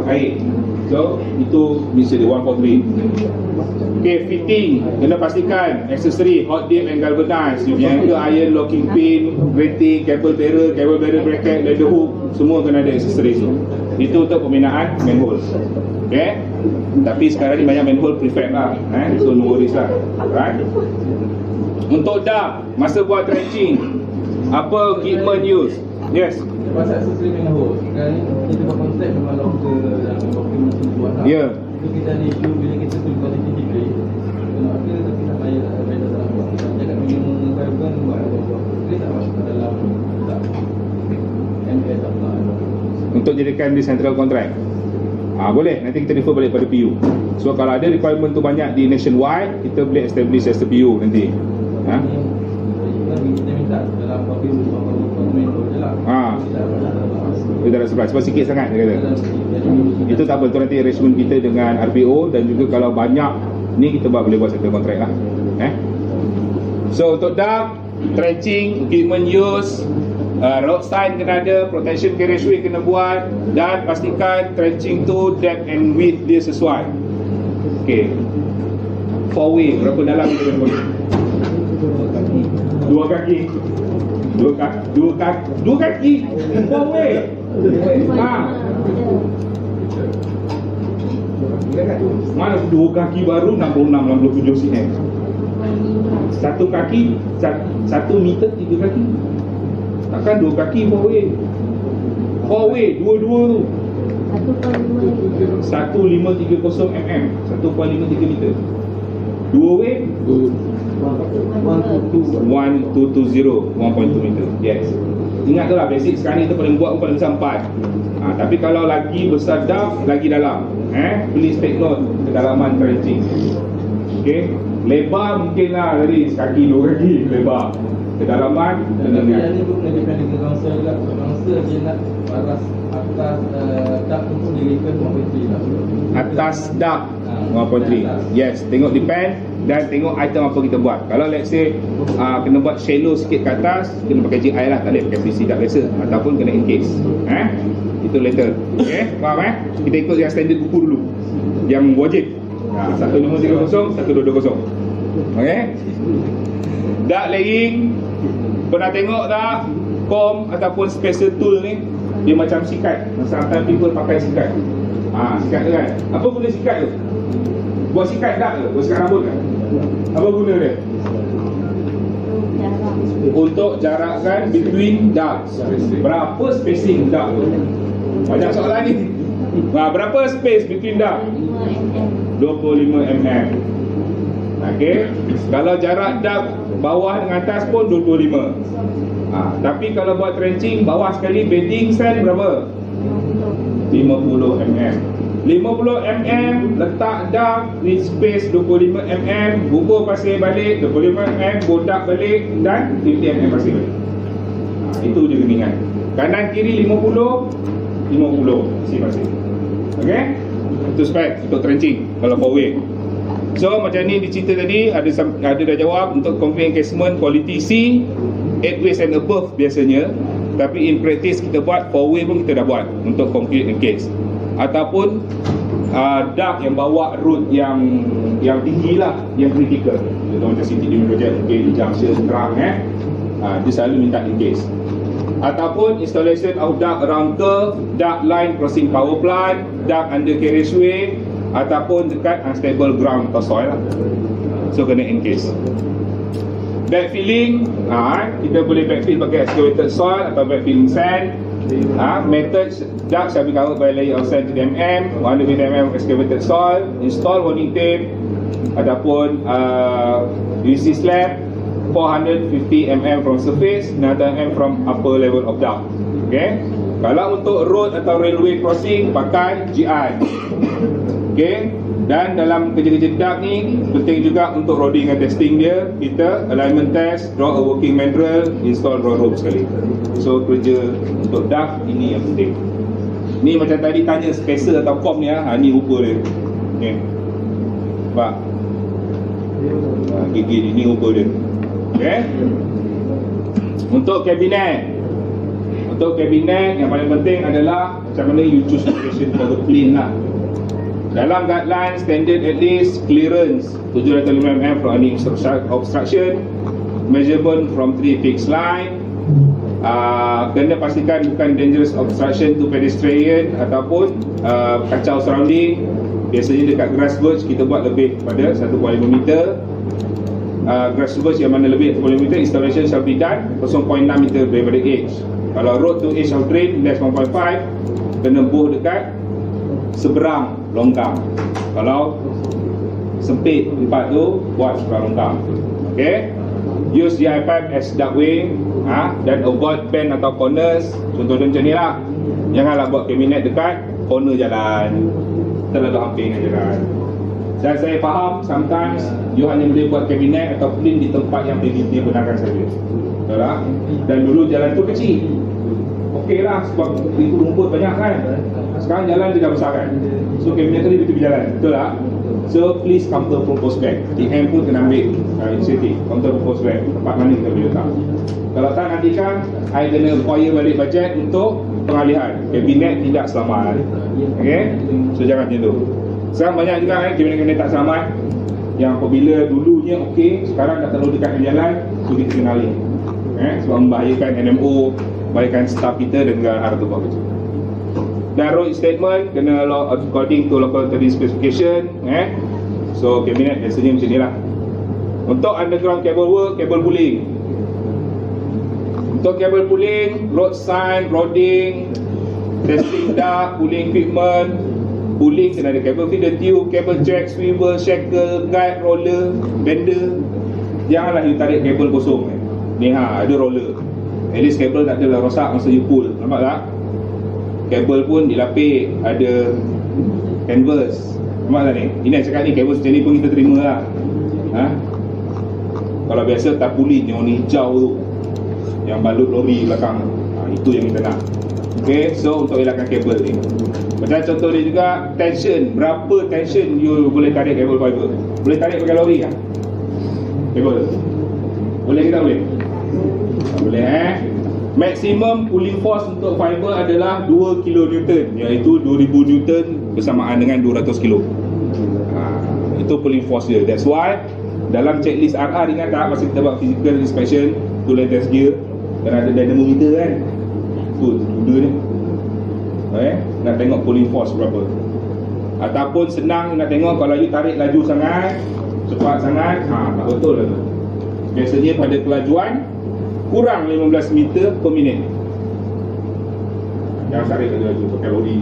air. So, itu mixture dia, one for three. Okay, fitting, kena pastikan accessory, hot dip and galvanized. You can ada iron, locking pin, grating, cable barrel bracket, leather hook. Semua kena ada accessory tu. Itu untuk pembinaan manhole. Okay, tapi sekarang ni banyak manhole prefab lah, so no worries lah, right? Untuk dam, masa buat trenching, apa equipment use? Yes? Pasal accessory manhole, sekarang ni kita buat konsep memang local dalam document tu buat lah. Ya. Kita review bila kita tu quality degree. Kalau ada kita bayar benda dalam buat. Dia akan mengharapkan buat dia tak masuk dalam tak. NPS tak. Untuk jadikan di central contract. Boleh nanti kita refer balik pada PU. So kalau ada requirement tu banyak di nationwide, kita boleh establish as the PU nanti. Kita minta dalam PU dokumen je lah. Kita dah surprise, sebab sikit sangat dia kata. Itu tak apa, itu nanti arrangement kita dengan RPO. Dan juga kalau banyak ni, kita boleh buat satu kontrak lah. So untuk dark, trenching, equipment use, road sign kena ada, protection carriageway kena buat. Dan pastikan trenching tu depth and width dia sesuai. Okay, four way, berapa dalam kita kena buat? Dua kaki. Dua kaki four way. Mana dua kaki baru 66-67 cm. Satu kaki 1 meter, 3 kaki. Takkan dua kaki four way dua-dua tu 1530 mm, 1.53 meter. Dua way 1.2 meter. Yes. Ingat tu lah, basic sekarang ni kita paling buat pun paling besar 4. Tapi kalau lagi besar dam, lagi dalam. Please take note kedalaman trenching. Okay, lebar mungkin lah dari sekaki 2 kaki lebar. Kedalaman dengan ni pun kena depend dengan kawasan juga. Kawasan dia nak atas dam pun dia refer 1.3. Atas dam 1.3. Yes, tengok depend. Dan tengok item apa kita buat. Kalau let's say kena buat shallow sikit ke atas, kena pakai GI lah, tak boleh pakai PC tak biasa. Ataupun kena encase. Itu later. Okay, faham Kita ikut yang standard buku dulu, yang wajib. 1.530, 1.220. Okey. Dak laying pernah tengok tak comb ataupun spacer tool ni, dia macam sikat. Masa akan people pakai sikat. Ah, sikat tu kan. Apa guna sikat tu? Buat sikat dak ke? Buat sikat rambut kan? Apa guna dia? Untuk jarakkan between dak. Berapa spacing dak tu? Macam soalan ni. Nah, berapa space between dak? 25 mm. Okey. Kalau jarak dak bawah dengan atas pun 25. Ah, tapi kalau buat trenching bawah sekali bedding sand berapa? 50 mm. 50 mm, letak dak di space 25 mm, bubur pasir balik 25 mm, bodak balik dan 50 mm pasir balik. Ah, itu dia bimbingan. Kanan kiri 50 masing-masing. Okey? Itu spek untuk trenching kalau four way. So macam ni dicerita tadi, ada dah jawab untuk convey encasement quality C 8 ways and above biasanya, tapi in practice kita buat 4 way pun kita dah buat untuk concrete encase ataupun dark yang bawa root yang tinggi lah, yang critical. Contoh macam city di projek di junction terang dia selalu minta encase. Ataupun installation of dark around curve, dark line crossing power plant, dark undercarriageway, ataupun dekat unstable ground atau soil lah. So kena encase. Backfilling, kita boleh backfill pakai excavated soil atau backfilling sand. Methods, dark shall be covered by layer of sand 3 mm, 150 mm of excavated soil, install warning tape ataupun UC slab, 450 mm from surface, 9 mm from upper level of dock. Okay. Kalau untuk road atau railway crossing pakai GI. Okay. Dan dalam kerja-kerja dock ni penting juga untuk roading dan testing dia, kita alignment test, draw a working mandrel, install draw rope sekali. So kerja untuk dock ini yang penting. Ni macam tadi tanya spacer atau comb ni, ni rupa dia. Okay. Nampak? Gigi ni rupa dia. Okay. Untuk kabinet, yang paling penting adalah macam mana you choose location for the plane lah. Dalam guideline standard at least clearance 750 mm from any obstruction, measurement from 3 fixed line, kena pastikan bukan dangerous obstruction to pedestrian ataupun kacau surrounding. Biasanya dekat grass verge kita buat lebih pada 1.5 meter. Grass verge yang mana lebih 1.5 meter, installation shall be done 0.6 meter daripada edge. Kalau road to edge of drain less 1.5, kena buh dekat seberang longkang. Kalau sempit tempat tu, buat seberang longkang. Okay. Use GI pipe as ductway, dan avoid bend atau corners. Contoh dia macam ni lah. Janganlah buat kabinet dekat corner jalan, terlalu hampir dengan jalan. Dan saya faham, sometimes you hanya boleh buat kabinet atau plane di tempat yang dia benarkan saja. Betul lah. Dan dulu jalan tu kecil. Okey lah, sebab itu rumput banyak kan. Sekarang jalan dia dah besar kan. So kabinet tu dia betul-betul jalan. Betul lah. So please counter propose back. TM pun kena ambil inisiatif. Counter propose back. Tempat mana kita boleh letak. Kalau tak nanti kan, I kena acquire balik bajet untuk pengalihan. Kabinet tidak selamat. Okay. So jangan macam tu. Sekarang banyak juga kabinet-kabinet tak selamat yang apabila dulunya okey, sekarang dah terlalu dekat dengan jalan, so kita kenali. Sebab membahayakan NMO, membahayakan staff kita dan negara harta buat kerja. Dan road statement kena according to local authority specification. So kabinet biasanya macam ni lah. Untuk underground cable work, cable pulling. Untuk cable pulling, road sign, roading, testing dark, pulling equipment. Pulling kena ada kabel feeder tube, kabel jack, swivel, shackle, guide, roller, bender. Janganlah you tarik kabel kosong. Ni ada roller. At least kabel tak ada rosak masa you pull. Nampak tak? Kabel pun dilapik, ada canvas. Nampak tak ni? Ini yang cakap ni, kabel macam ni pun kita terima lah. Kalau biasa tak pulling yang warna hijau tu, yang balut lori belakang, itu yang kita nak. Okay, so untuk elakkan kabel ni, macam contoh dia juga tension, berapa tension you boleh tarik kabel fiber? Boleh tarik pakai lori kan? Kabel boleh ke tak boleh? Boleh Maximum pulling force untuk fiber adalah 2 kN, iaitu 2000 N bersamaan dengan 200 kg. Itu pulling force dia. That's why Dalam checklist RR ingat tak masa kita buat physical inspection, tulen test gear dan ada dynamometer kan? Betul, benda ni. Nak tengok pulling force berapa. Ataupun senang nak tengok kalau you tarik laju sangat, cepat sangat, tak betul lah tu. Biasanya pada kelajuan kurang 15 meter per minit. Jangan tarik laju pakai lori.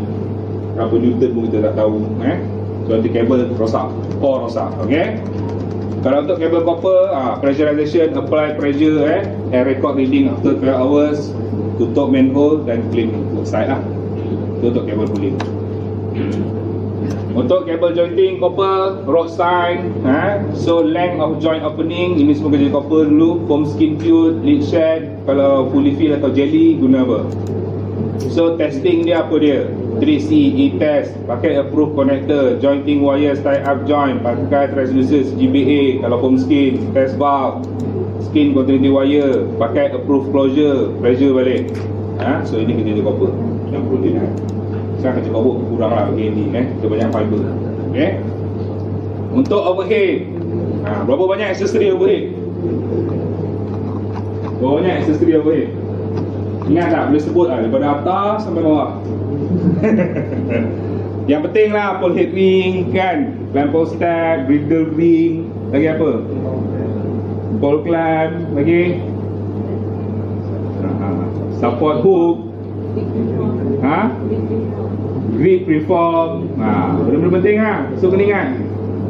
Berapa newton pun kita tak tahu, so nanti kabel rosak, core rosak, okey. Kalau untuk kabel copper, pressurization, apply pressure, air record reading after 12 hours, tutup manhole dan clean outside lah. Itu untuk kabel pulling. Untuk kabel jointing copper, road sign, so length of joint opening, ini semua kerja copper dulu. Foam skin tube, lid shed, kalau fully fill atau jelly, guna apa? So testing dia apa dia? 3C, E-test, pakai approved connector, jointing wires, tie up joint, pakai transducers, GBA, kalau foam skin, test valve, skin continuity wire, pakai approved closure, pressure balik. So ini kerja dia copper, 60 dia. Sekarang kerja copper kurang lah bagi ini, dia banyak fiber. Untuk overhead, berapa banyak accessory overhead? Berapa banyak accessory overhead? Ingat tak? Boleh sebut lah, daripada atas sampai bawah. Yang penting lah, pole head ring kan, lampau stack, bridle ring, lagi apa? Ball clamp, lagi support hook, grip reform, benda-benda penting lah, so kena ingat.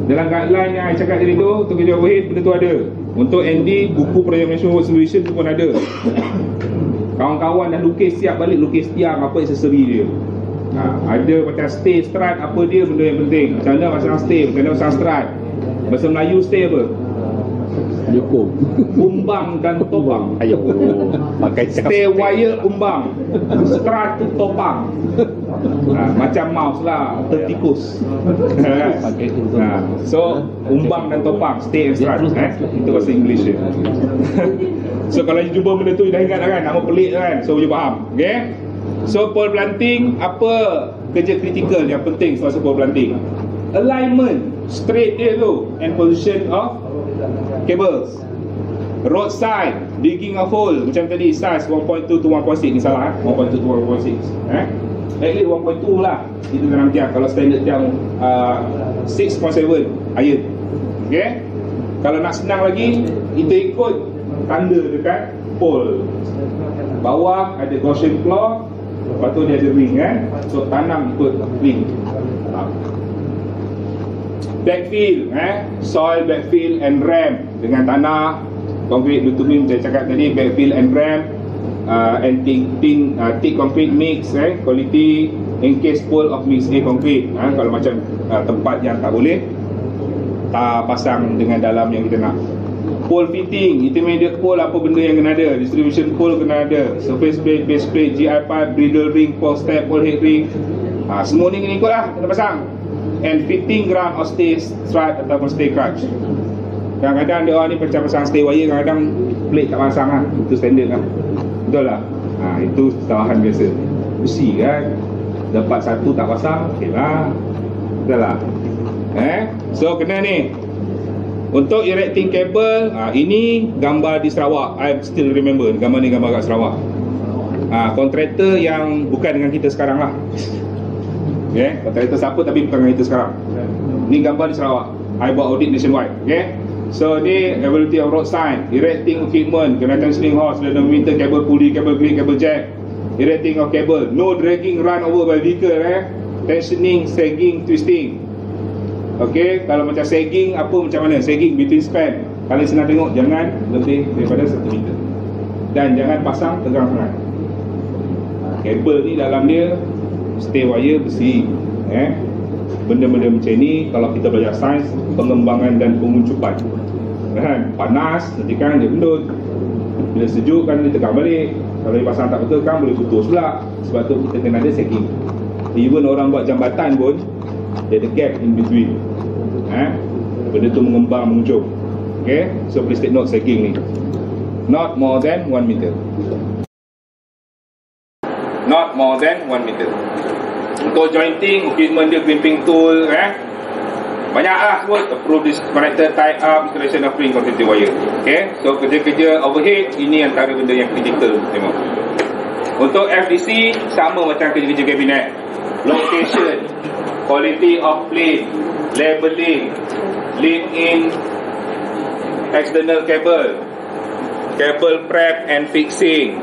Dalam guideline yang saya cakap tadi tu, untuk kerja overhead, benda tu ada. Untuk ND, buku Project Management Work Solution tu pun ada. Kawan-kawan dah lukis, siap balik lukis tiang, apa aksesori dia. Ada macam stay, strut, apa dia benda yang penting. Macam mana pasang stay, macam mana pasang strut. Bahasa Melayu stay apa? Yukum. Umbang dan topang. Ayuh. Stay wire umbang, strut tu topang. Macam mouse lah, tertikus. So, umbang dan topang, stay and strut. Itu bahasa English dia. So kalau you jumpa benda tu, you dah ingat kan, nama pelik kan, so you faham, okay? So pole planting, apa kerja kritikal yang penting semasa pole planting? Alignment, straight dia tu, and position of cables. Road side, digging of hole, macam tadi size 1.2 to 1.6, ni salah 1.2 to 1.6, at least 1.2 lah, itu dalam tiang, kalau standard tiang 6.7, iron, okay? Kalau nak senang lagi, kita ikut tanda dekat pole bawah ada Gaussian cloth, lepas tu dia ada ring kan, so tanam ikut ring. Backfill, soil backfill and ramp dengan tanah, concrete bitumen saya cakap tadi, backfill and ramp and thick concrete mix, quality encased pole of mix A concrete, kalau macam tempat yang tak boleh tak pasang dengan dalam yang kita nak. Pole fitting, intermediate pole, apa benda yang kena ada. Distribution pole kena ada. Surface plate, base plate, GI pipe, bridle ring, pole step, pole head ring, semua ni kena ikut lah, kena pasang. And fitting ground or stay strut ataupun stay crutch. Kadang-kadang dia orang ni macam pasang stay wire, kadang-kadang plate tak pasang lah, itu standard lah. Betul lah, itu tawahan biasa. Besi kan, dapat satu tak pasang, ok lah. Betul lah, so kena ni. Untuk erecting cable, ini gambar di Sarawak. I still remember, gambar ni gambar kat Sarawak. Kontraktor yang bukan dengan kita sekarang lah. Okay, kontraktor siapa tapi bukan dengan kita sekarang. Ni gambar di Sarawak. I buat audit nationwide, okay? So, ni availability of road sign, erecting equipment, kena tensioning horse, dynamometer, cable pulley, cable grid, cable jack, erecting of cable, no dragging run over by vehicle, tensioning, sagging, twisting. Okey, kalau macam sagging, apa macam mana? Sagging between span. Kalau senang tengok, jangan lebih daripada 1 meter. Dan jangan pasang tegang sangat. Kabel ni dalam dia stay wire besi. Benda-benda macam ni kalau kita belajar sains, pengembangan dan penguncupan. Panas, nanti kan dia bendut. Bila sejuk kan dia tegang balik. Kalau dipasang tak betul kan boleh putus pula. Sebab tu kita kena ada sagging. Even orang buat jambatan pun dia ada gap in between. Benda tu mengembang, muncul. Okay, so please take note sagging ni. Not more than 1 meter. Not more than 1 meter. Untuk jointing, equipment dia, gripping tool, Banyak lah semua, approve this connector, tie up, installation of print connector wire. Okay, so kerja-kerja overhead, ini antara benda yang critical tengok. Untuk FDC, sama macam kerja-kerja kabinet. Location, quality of plane, labeling, link in external cable, cable prep and fixing,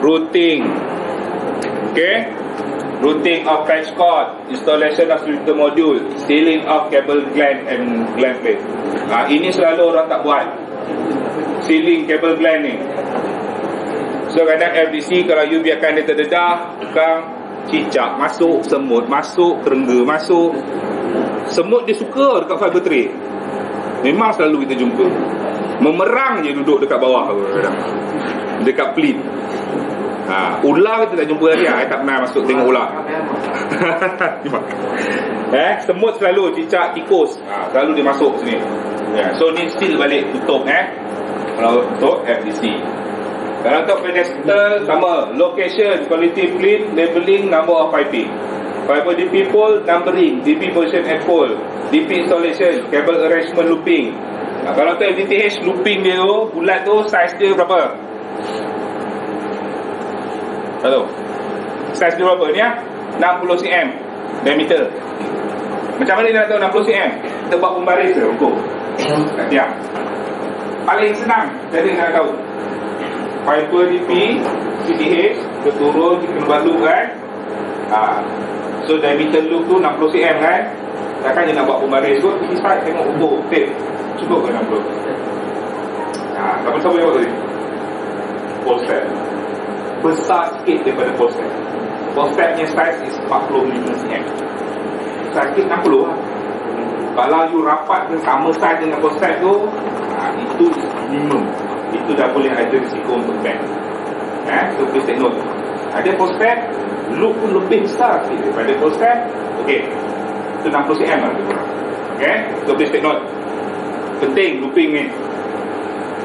routing. Okay, routing of patch cord, installation of filter module, sealing of cable gland and gland plate. Ini selalu orang tak buat, sealing cable gland ni. So kadang FDC kalau you biarkan dia terdedah, tukang cicak masuk, semut masuk, kerengga masuk. Semut dia suka dekat fiber tray, memang selalu kita jumpa. Memerang je duduk dekat bawah, dekat plin. Ular kita tak jumpa lagi lah. Saya tak pernah masuk tengok ular. Semut selalu, cicak, tikus, selalu dia masuk sini. So ni still balik tutup. Kalau tutup FDC. Kalau tutup pedestal sama. Location, quality plane, labeling, number of piping, fiber DP pole, numbering, DP position at pole, DP installation, cable arrangement, looping. Kalau tu AGTS, looping dia tu, bulat tu, size dia berapa? Tahu? Size dia berapa ni lah? 60 cm diameter. Macam mana dia nak tahu 60 cm? Kita buat pembaris dia ukur. Nanti lah paling senang, jadi nak tahu fiber DP AGTS, kita turun, kita buat loop kan. So diameter loop tu 60 cm kan. Takkan dia nak buat pembaris tu, pergi side tengok ukur tape cukup ke 60. Sama-sama yang buat tadi postep besar sikit daripada postep. Postepnya size is 45 cm, sakit 60 lah. Kalau you rapat dengan sama size dengan postep tu, itu minimum. Itu dah boleh ada risiko untuk band. So please take note, ada postep loop pun lebih besar sikit daripada postep. Okay, itu 60 cm lah. Okay, so please take note, penting looping ni.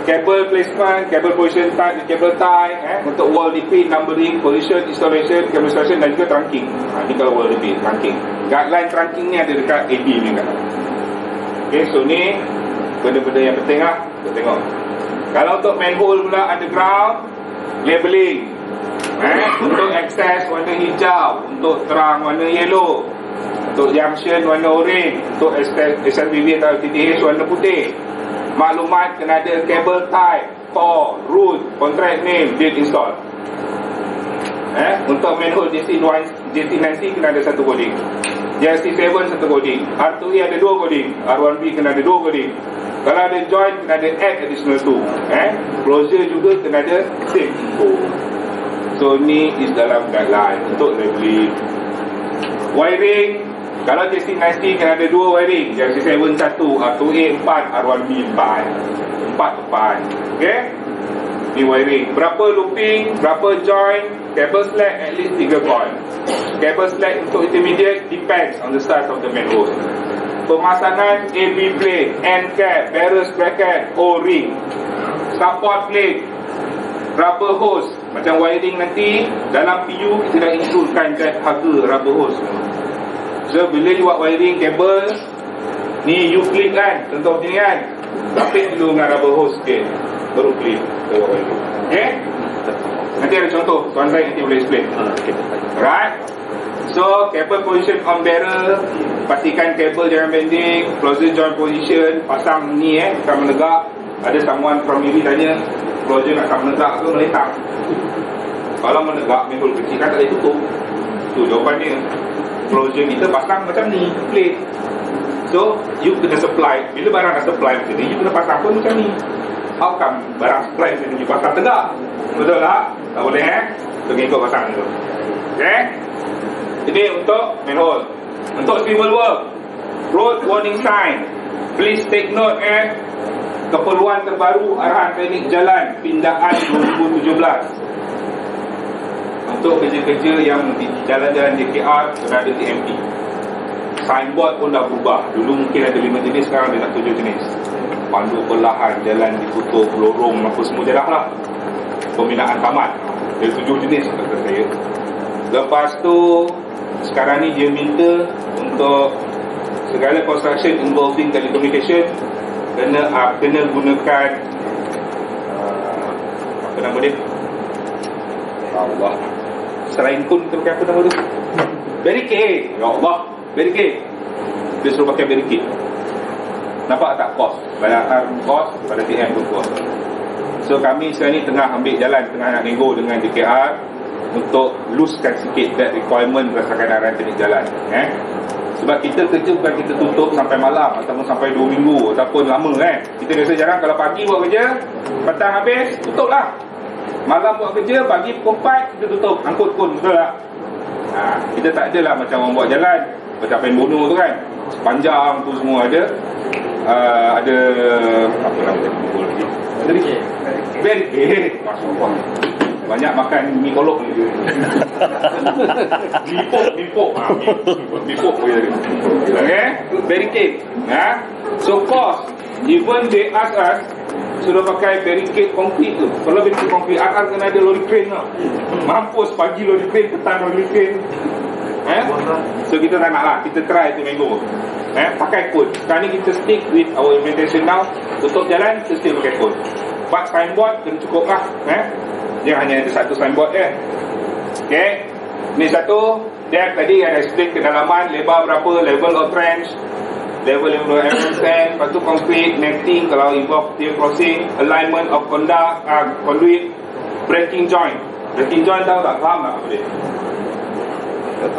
Cable placement, cable position type, cable tie, untuk wall DP, numbering, position, installation, cable installation dan juga trunking. Ini kalau wall DP, trunking. Guideline trunking ni ada dekat AB ni kan. Okay, so ni benda-benda yang penting lah. Kita tengok. Kalau untuk manhole pula underground, labeling. Untuk access warna hijau, untuk terang warna yellow, untuk junction warna orange, untuk SSBB atau OTDR warna putih. Maklumat kena ada cable type, core, root, contract name, date install. Untuk manhole JC9C kena ada satu coding, JC7 satu coding, R2E ada dua coding, R1B kena ada dua coding. Kalau ada join kena ada add additional 2. Closure juga kena ada same info. So ni is dalam guideline untuk labeling. Wiring, kalau JC9C kena ada dua wiring, JC7 satu, R2A 4, R1B 4. Okay, ni wiring. Berapa looping, berapa joint, cable slack at least 3 coil. Cable slack untuk intermediate depends on the size of the manhole. Pemasangan AB plate, end cap, barrel bracket, O-ring. Support plate, rubber hose. Macam wiring nanti, dalam PU kita dah includekan harga rubber hose. So bila you buat wiring kabel ni, you click kan, contoh macam ni kan, tapi dulu dengan rubber hose sikit baru click. Ok, nanti ada contoh tuan saya nanti boleh explain. Alright, so kabel position on barrel, pastikan kabel jangan bending, closure joint position, pasang ni sama negak. Ada someone from UV tanya, closure nak sama negak ke meletak? Kalau menegak manhole kecil kan tak boleh tutup. Tu jawapan dia, closure kita pasang macam ni, plate. So you kena supply. Bila barang dah supply macam ni, you kena pasang pun macam ni. How come barang supply macam ni, you pasang tegak? Betul lah, tak boleh so kita ikut pasang tu. Okay, ini untuk manhole. Untuk civil work, road warning sign, please take note. Keperluan terbaru arahan teknik jalan pindaan 2017. Untuk kerja-kerja yang di jalan-jalan JKR kena ada TMP. Signboard pun dah berubah. Dulu mungkin ada 5 jenis, sekarang dia nak 7 jenis. Pandu perlahan, jalan ditutup, lorong, apa semua dia dah lah. Pembinaan tamat dia 7 jenis kata saya. Lepas tu sekarang ni dia minta untuk segala construction involving telecommunication kena gunakan apa nama dia? Allah. Serangkun tu apa nama tu? Barricade. Ya Allah, barricade. Dia suruh pakai barricade. Nampak tak kos? Pada RR kos, pada TM pun kos. So kami sekarang ni tengah ambil jalan, tengah nak nego dengan JKR untuk loosekan sikit that requirement berdasarkan arahan teknik jalan. Sebab kita kerja bukan kita tutup sampai malam ataupun sampai 2 minggu ataupun lama kan. Kita biasa jarang kalau pagi buat kerja, petang habis, tutup lah. Malam buat kerja, pagi pukul 4, kita tutup. Angkut pun, betul tak? Kita tak adalah macam orang buat jalan, macam main bunuh tu kan. Sepanjang tu semua ada. Ada apa nama dia? Barricade. Masya-Allah. Banyak makan mi kolok ni. Bipok dia. Okey, barricade. So cost, even they ask us suruh pakai barricade konkrit tu. Kalau barricade konkrit akan kena ada lori crane tau. Mampus pagi lori crane, petang lori crane. So kita tak nak lah, kita try tu minggu. Pakai code. Sekarang ni kita stick with our implementation now. Tutup jalan, kita still pakai code. But signboard kena cukup lah. Dia hanya ada satu signboard je. Okay, ni satu dia tadi yang explain kedalaman, lebar berapa, level of trench, level of sand. Lepas tu concrete, netting kalau involve tier crossing, alignment of conduit, breaking joint. Breaking joint tahu tak? Faham tak apa dia?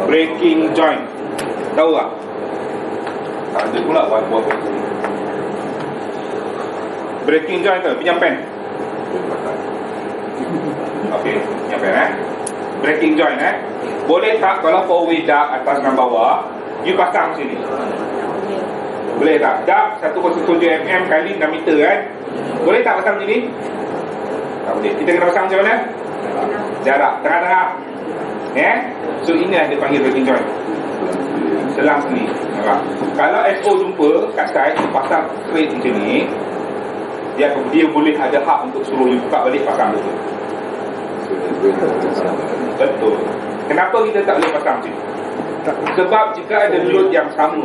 Breaking joint tahu tak? Tak ada pula buat-buat. Breaking joint tu, pinjam pen. Okey, pinjam pen Breaking joint boleh tak kalau four way dark atas dan bawah, you pasang sini. Boleh tak? Dark 107 mm kali 6 meter boleh tak pasang sini? Tak boleh. Kita kena pasang macam mana? Jarak, tengah-tengah. So ini yang dia panggil breaking joint. Selang sini. Kalau SO jumpa kat side, pasang straight macam ni, dia boleh ada hak untuk suruh you buka balik pasang dulu. Betul. Kenapa kita tak boleh pasang sini? Sebab jika ada load yang sama,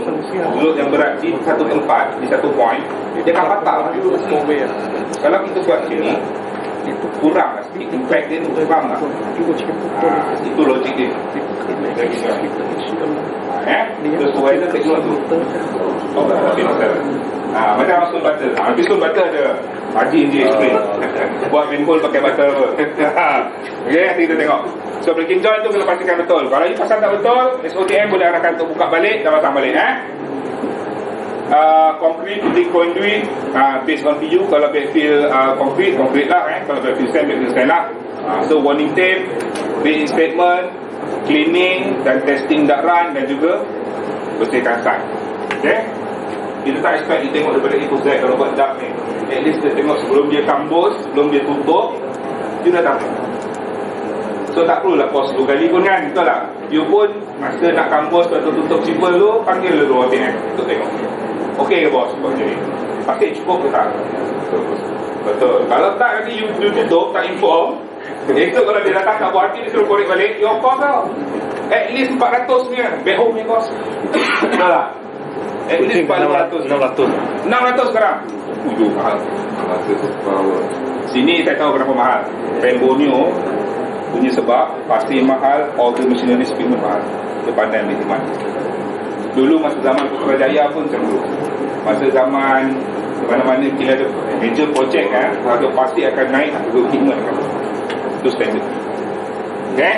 load yang berat di satu tempat, di satu point, dia akan patah. Kalau kita buat sini, kurang lah sikit impact dia tu, faham tak? Itu logik dia. Terus buat dia teknolog tu. Macam household butter. Household butter ada Haji India explain buat manhole pakai butter apa. Okay, kita tengok. So breaking joint tu kena pastikan betul. Kalau you pasang tak betul, SOTM boleh arahkan untuk buka balik dan pasang balik. Concrete di conduit based on PU. Kalau backfill concrete lah. Kalau backfill sand, backfill sand lah. So warning tape, reinstatement, cleaning dan testing duct run dan juga bersihkan site. Okay, kita tak expect kita tengok daripada itu Z kalau buat duct ni. At least kita tengok sebelum dia kambus, sebelum dia tutup, dia dah tahu. So tak perlulah pause 2 kali pun kan, betul tak? You pun masa nak kambus atau tutup sipul tu, panggil dulu OTM untuk tengok. Okey ke bos? Okey. Pasal cukup ke tak? Betul. Kalau tak nanti you tutup, tak inform. Itu kalau dia datang tak buat hati, dia suruh korek balik. Your cost tau. At least 400 ni. Back home ni cost. Betul tak? At least 400. 600 sekarang. Ujuh mahal. Sini tak tahu berapa mahal. Pembonio punya sebab pasti mahal. All the machinery pun mahal. Dia pandai ambil teman. Dulu masa zaman Putrajaya pun macam dulu. Masa zaman mana-mana kita ada major project harga pasti akan naik harga equipment kan. Itu standard. Okay?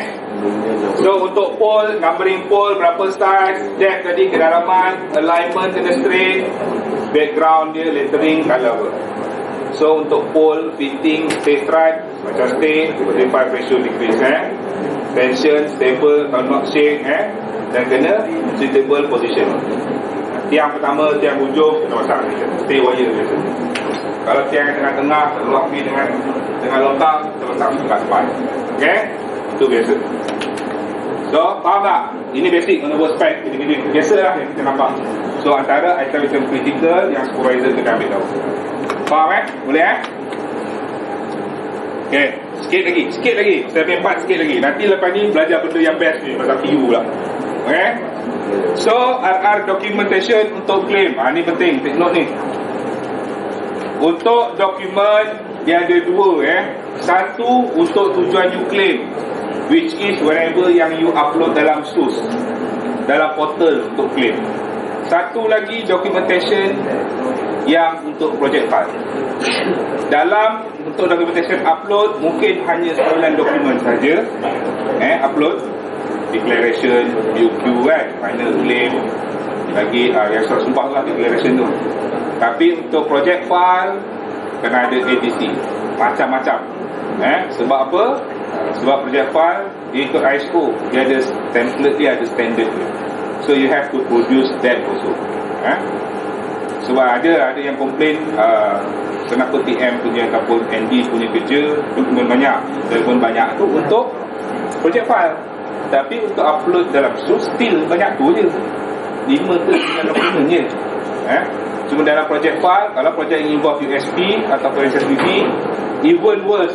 So untuk pole, numbering pole, berapa size, depth tadi, kedalaman, alignment kena straight, background dia, lettering, colour. So untuk pole, fitting, stay strut, macam stay, 45 ratio decrease. Tension, stable, not shake. Dan kena suitable position. Tiang pertama, tiang hujung, kena pasang stay wire. Kalau tiang tengah-tengah, terlock ni dengan longkang, terletak dekat depan. Okay? Itu biasa. So, faham tak? Ini basic, menurut spec, gini-gini. Biasa lah yang kita nampak. So, antara item-item critical yang supervisor kena ambil tahu. Faham Boleh Okay, sikit lagi. Saya punya part sikit lagi. Nanti lepas ni belajar benda yang best ni, pasal PU lah. okay? So RR documentation untuk claim, ini penting, take note ni. Untuk dokumen dia ada dua, satu untuk tujuan you claim, which is whenever yang you upload dalam SOS, dalam portal untuk claim. Satu lagi documentation yang untuk project file. Dalam untuk documentation upload mungkin hanya 9 dokumen saja, upload declaration, UQ, final claim, lagi yang surat sumpah lah, declaration tu. Tapi untuk project file kena ada ADC, macam-macam. Sebab apa? Sebab project file dia ikut ISO, dia ada template, dia ada standard. So you have to produce that also. Sebab ada yang komplain kenapa TM punya ataupun ND punya kerja dokumen banyak. Dokumen banyak tu untuk project file, tapi untuk upload dalam SOS still banyak tu je, 5 ke 9 dokumen je. Cuma dalam project file, kalau project yang involve USP ataupun SSBB, even worse,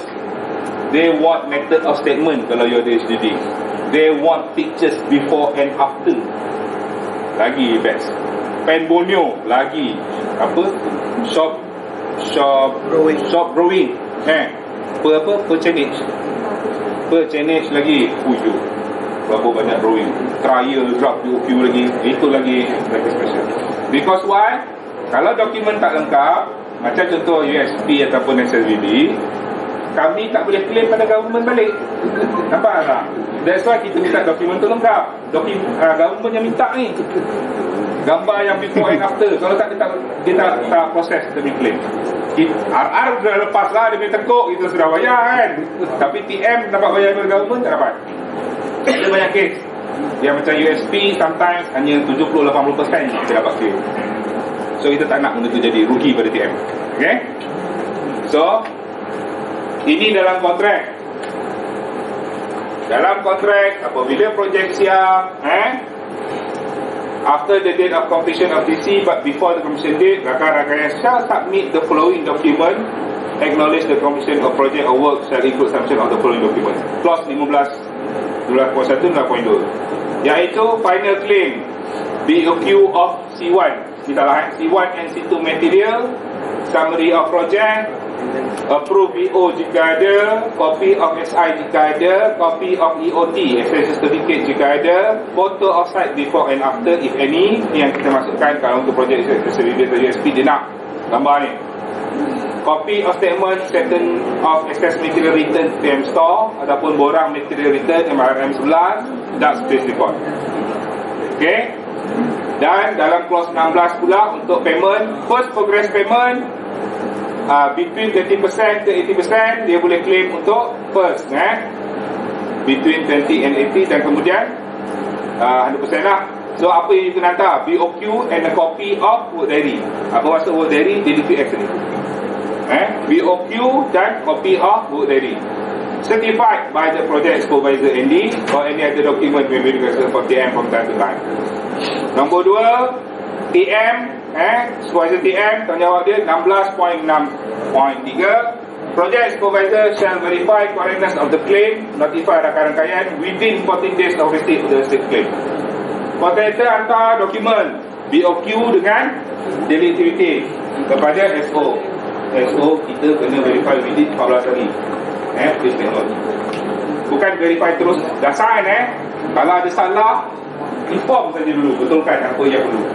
they want method of statement. Kalau you ada HDD, they want pictures before and after, lagi best. Penbonio lagi apa, shop drawing, percentage lagi tujuh, berapa banyak drawing, trial draft UQ lagi, itu lagi special. Because why? Kalau dokumen tak lengkap, macam contoh USP ataupun SSBB, kami tak boleh claim pada government balik. Nampak tak? That's why kita minta dokumen tu lengkap. Government yang minta ni, gambar yang before and after. Kalau tak, kita tak proses demi claim. RR dah lepas lah, dia punya tekuk, kita sudah bayar kan. Tapi TM dapat bayar dari government, tak dapat. Ada banyak kes yang macam USP, sometimes hanya 70-80% kita dapat claim. So kita tak nak benda tu jadi rugi pada TM. Okay? So ini dalam kontrak. Dalam kontrak, apabila projek siap, after the date of completion of TC but before the completion date, rakan-rakan shall submit the following document. Acknowledge the completion of project or work shall include submission of the following document. Clause 15 2.1 2.2, iaitu final claim BOQ of C1, kita lah C1 and C2 material, summary of project, approve BO jika ada, copy of SI jika ada, copy of EOT, extension certificate jika ada, photo of site before and after if any. Ini yang kita masukkan kalau untuk projek SSBB atau USP, dia nak gambar ni. Copy of statement certain of excess material return TM store ataupun borang material return MRM 11, dark space record. Okay. Dan dalam clause 16 pula untuk payment, first progress payment between 30% ke 80%, dia boleh claim untuk first, between 20 and 80, dan kemudian 100% lah. So apa yang kita nak hantar? BOQ and a copy of work diary. Apa maksud work diary? DP actually, BOQ dan copy of work diary, certified by the project supervisor ND or any other document may be requested for TM from time to time. Nombor 2, TM, supervisor TM, tanggungjawab dia 16.6.3, project supervisor shall verify correctness of the claim, notify rakan-rakan within 14 days of receipt of the state claim. Kontraktor hantar dokumen BOQ dengan delitivity kepada SO. SO kita kena verify within 14 hari. Please take note. Bukan verify terus dah sign. Kalau ada salah, inform saja dulu, betulkan apa yang perlu.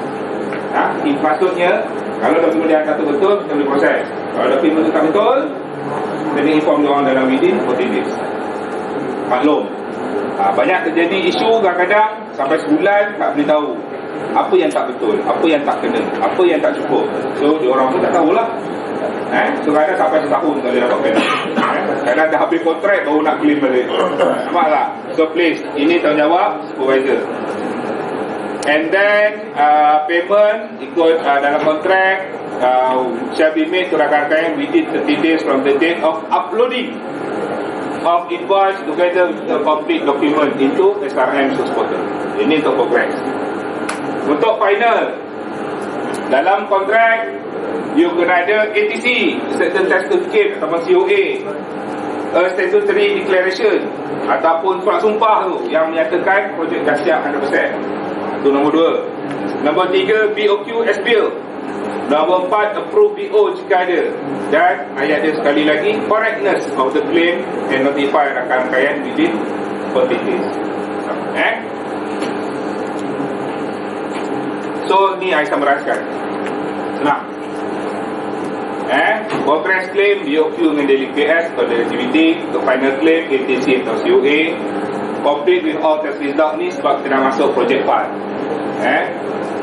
Maksudnya kalau dokumen dia kata betul, kita boleh proses. Kalau dokumen tu tak betul, kena inform diorang dalam within 14 days. Maklum, banyak terjadi isu, kadang-kadang sampai sebulan tak boleh tahu apa yang tak betul, apa yang tak kena, apa yang tak cukup. So diorang pun tak tahulah. So kadang sampai setahun tak boleh dapat payment, kadang dah habis kontrak baru nak claim balik. Nampak tak? So please, ini tanggungjawab supervisor. And then payment ikut dalam kontrak shall be made to rakan-rakan within 30 days from the date of uploading of invoice together with the complete document into SRM source portal. Ini untuk progress. Untuk final, dalam kontrak you kena ada ATC, certain test certificate atau COA, statutory declaration ataupun surat sumpah tu yang menyatakan projek dah siap 100%. Itu nombor 2. Nombor 3, BOQ SPO. Nombor 4, approve BO jika ada. Dan ayat dia sekali lagi, correctness of the claim and notify rakan-rakan within 40 days. So ni saya meraskan. Senang. Progress claim BOQ dengan daily PS pada activity, the final claim ATC atau COA complete with all test result ni sebab kita dah masuk project file.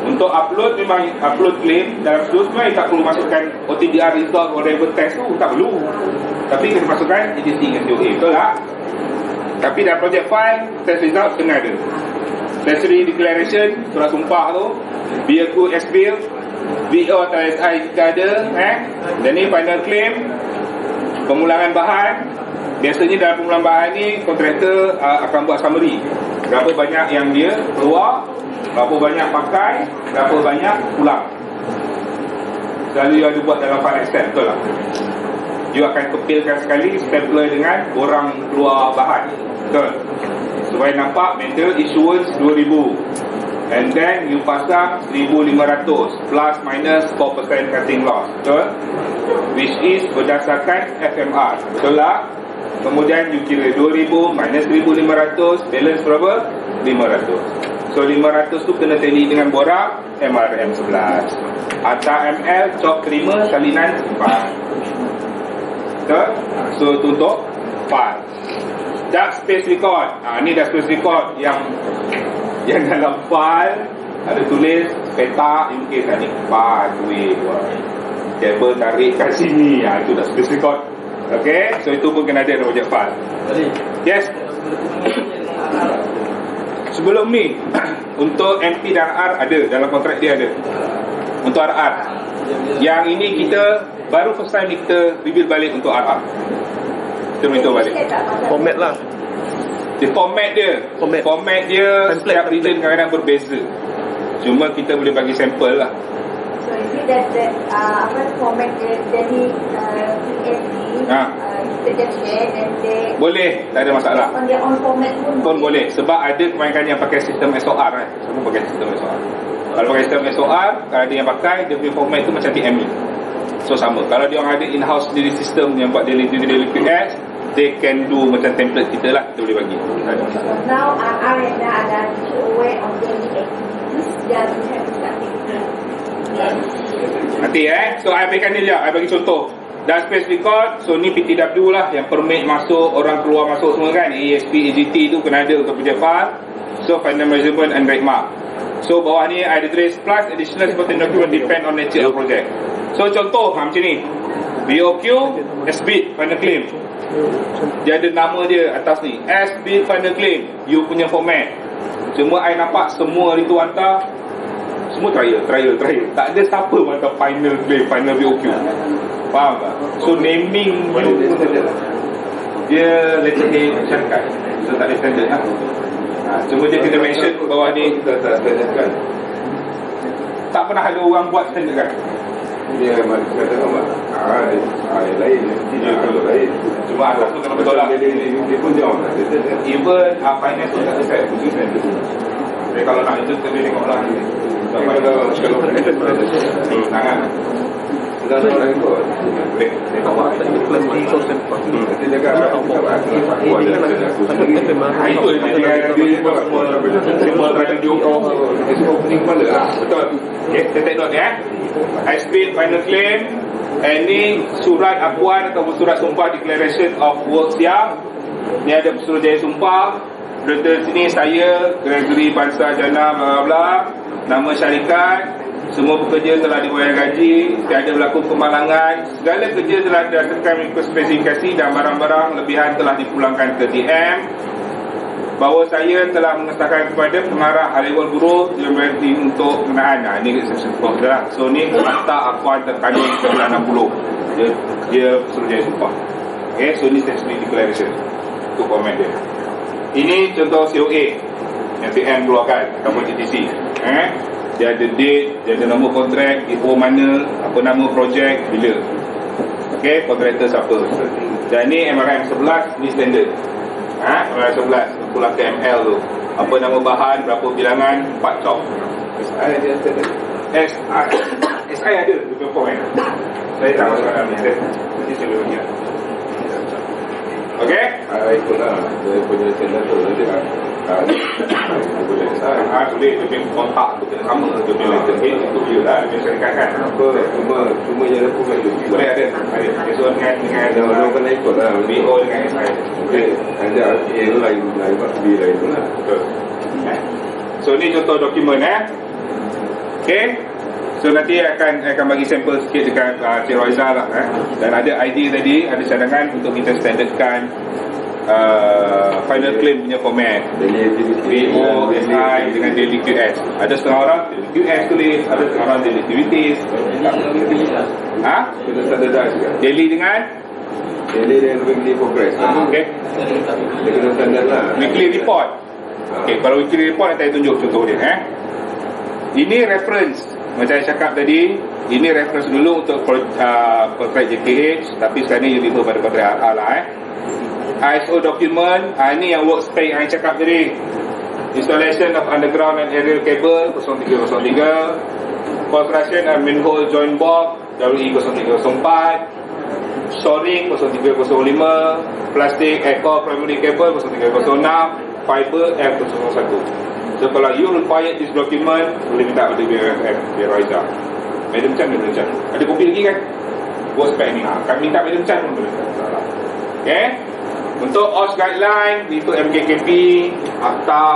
Untuk upload memang upload claim dalam sebenarnya tak perlu masukkan OTDR result whatever test tu tak perlu. Tapi kita masukkan ATC dengan COA, betul tak? Tapi dalam project file test result kena ada. Statutory declaration surat sumpah tu, BOQ SPL BO atau SI jika ada, dan ni final claim. Pemulangan bahan, biasanya dalam pemulangan bahan ni kontraktor akan buat summary, berapa banyak yang dia keluar, berapa banyak pakai, berapa banyak pulang. Selalu you ada buat dalam file Excel, betul tak? You akan kepilkan sekali stapler dengan borang keluar bahan, betul? Supaya nampak material issuance 2000. And then you pasang 1500 plus minus 4% cutting loss, betul? Which is berdasarkan FMR, betul lah? Kemudian you kira 2000 minus 1500, balance berapa? 500. So 500 tu kena tally dengan borang MRM 11 atau ML cop terima salinan 4, betul? So tutup 4. Dark space record, ni dark space record yang dalam file ada tulis peta in case ni pathway table tarik kat sini, itu dah space record. Okay, so itu pun kena ada dalam project file. Yes, sebelum ni untuk MP dan RR ada dalam kontrak dia ada. Untuk RR yang ini kita baru first time kita reveal balik untuk RR. Kita monitor balik format lah. Format dia setiap region kadang-kadang berbeza. Cuma kita boleh bagi sampel lah. So ini apa format dia dari PSC kita just share dan they boleh, tak ada masalah. On their own format pun boleh. Sebab ada kebanyakan yang pakai sistem SOR kan. Semua pakai sistem SOR. Kalau pakai sistem SOR, kalau ada yang pakai dia punya format tu macam TM ni. So sama. Kalau dia orang ada in-house sendiri sistem yang buat daily PS, they can do macam template kita lah, kita boleh bagi. Now RR yang dah ada aware of daily activities dan nanti so I berikan ni je, I bagi contoh. Dan space record, so ni PTW lah yang permit masuk, orang keluar masuk semua kan, ASP, AGT tu kena ada untuk project file. So final measurement and trademark. So bawah ni I ada trace plus additional supporting document depend on nature of project. So contoh macam ni, BOQ, SB, final claim. Dia ada nama dia atas ni SB final claim, you punya format. Cuma I nampak semua hari tu hantar semua trial. Tak ada siapa hantar final claim, final BOQ. Faham tak? So naming you pun tak ada. Dia letter A syarikat, so tak ada standard lah. Cuma dia kena mention bawah ni tak pernah ada orang buat standard kan. Dia kata nombor yang lain, dia kalau lain cuma atas tu kena bertolak. Dia pun jauh lah. Even finance tu tak selesai. Jadi kalau nak itu kena tengok lah. Sampai kalau tangan sudah ada orang ikut. Dia cakap aku ada kerja aku sendiri. Itu dia simbol radio opening mana lah. Betul. Kita take note ya. SB final claim, ini surat akuan atau surat sumpah declaration of work siap. Ni ada Suruhjaya sumpah. Berita sini saya Gregory Bansa Jana bla. Nama syarikat, semua pekerja telah dibayar gaji, tiada berlaku kemalangan, segala kerja telah didasarkan mengikut spesifikasi dan barang-barang lebihan telah dipulangkan ke TM. Bahawa saya telah mengesahkan kepada pengarah Hariwal Buruh yang berhenti untuk kenaan. Ini saya sumpah dah. So ni fakta akuan terkandung 1960. Dia suruh jadi sumpah. Okay, so ni statutory declaration. Itu komen dia. Ini contoh COA yang TM keluarkan ataupun JTC. Dia ada date, dia ada nombor kontrak, info mana, apa nama projek, bila. Okay, kontraktor siapa. Dan ini MRM 11, ni standard. Ha? MRM 11 pulang ke ML tu. Apa nama bahan, berapa bilangan, 4 top. SI ada standard. SI ada 20 point. Saya tak masuk dalam ni. Ini seluruhnya. Okey? Ikutlah. Saya punya standard tu. Boleh dia punya kontak tu kena sama. Dia punya letter A tu je lah. Dia punya serikatkan. Cuma yang aku kan dulu. Boleh ada. So dengan orang kena ikut lah. BO dengan SI. Boleh. Ada A lain, B lain tu lah. Betul. So ni contoh dokumen okey. So nanti akan bagi sampel sikit dekat Cik Roizal lah. Dan ada ID tadi, ada cadangan untuk kita standardkan final claim punya format BO, SI dengan daily QS. Ada setengah orang daily QS tulis, ada setengah orang daily activities. Ha? Daily dengan? Daily dan weekly progress. Okay. Weekly report. Okay, kalau weekly report saya tunjuk contoh dia. Ini reference. Macam saya cakap tadi, ini reference dulu untuk kontrak JKH. Tapi sekarang ni deliver pada kontrak RR lah. ISO document, ini yang work spec yang cakap tadi. Installation of underground and aerial cable 0303, construction and manhole joint box WE0304, shoring 0305, plastic aircore primary cable 0306, fiber F001. So kalau you require this document, boleh minta pada BRFM. Madam Chan boleh minta. Ada kopi lagi kan? Work spec ni. Kami minta Madam Chan boleh minta. Okay? Untuk OSH guideline, itu MKKP, akta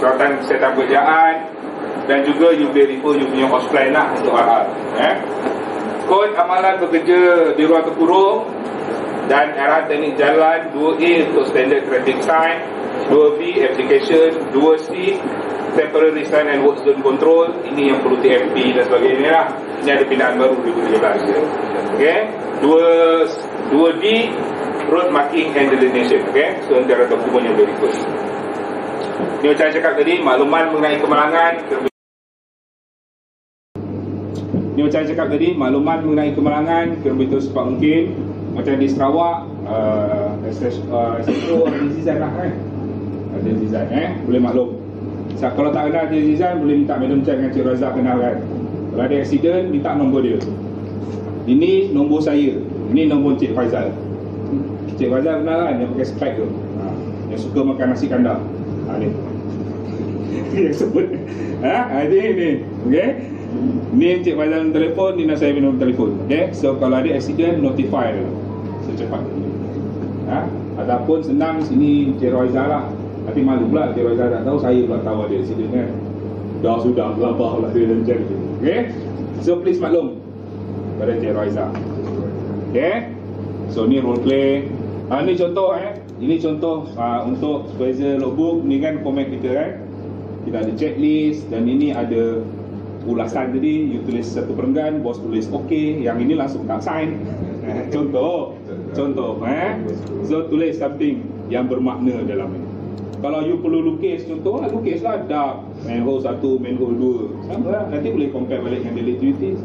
Selatan Kesihatan Pekerjaan, dan juga you boleh refer you punya OSH plan lah untuk RR. Kod amalan bekerja di ruang terkurung dan arahan teknik jalan 2A untuk standard traffic sign, 2B application, 2C temporary sign and work zone control. Ini yang perlu TMP dan sebagainya lah. Ini ada pindaan baru 2017. Okay. 2D road marking and delineation. Okay, so antara dokumen yang berikut ni macam saya cakap tadi, maklumat mengenai kemalangan kerana sepat mungkin macam di Sarawak SSO Zizan lah kan, Zizan boleh maklum. Kalau tak kenal Zizan, boleh minta Madam Chan dengan Cik Razak kenal kan. Kalau ada aksiden, minta nombor dia. Ini nombor saya, ini nombor Cik Faizal. Cik Faizal kenal kan, dia pakai spike tu. Dia suka makan nasi kandar. Ni. Dia sebut. Ni. Okey. Ni Cik Faizal nombor telefon, ni nak saya nombor telefon. Okey. So kalau ada accident, notify dulu secepat. Ataupun senang sini Cik Faizal lah. Nanti malu pula Cik Faizal tak tahu, saya pula tahu ada accident kan. Dah sudah gelabah lah dia dan macam tu. Okey. So please maklum pada Cik Faizal. Okey. So ni role play. Ni contoh Ini contoh untuk supervisor logbook. Ni kan format kita kan. Kita ada checklist. Dan ini ada ulasan tadi. You tulis satu perenggan, bos tulis ok. Yang ini langsung tak sign. Contoh So tulis something yang bermakna dalam ini. Kalau you perlu lukis, contoh lah, lukis lah dark manhole 1, manhole 2. Sama lah. Nanti boleh compare balik dengan daily duties.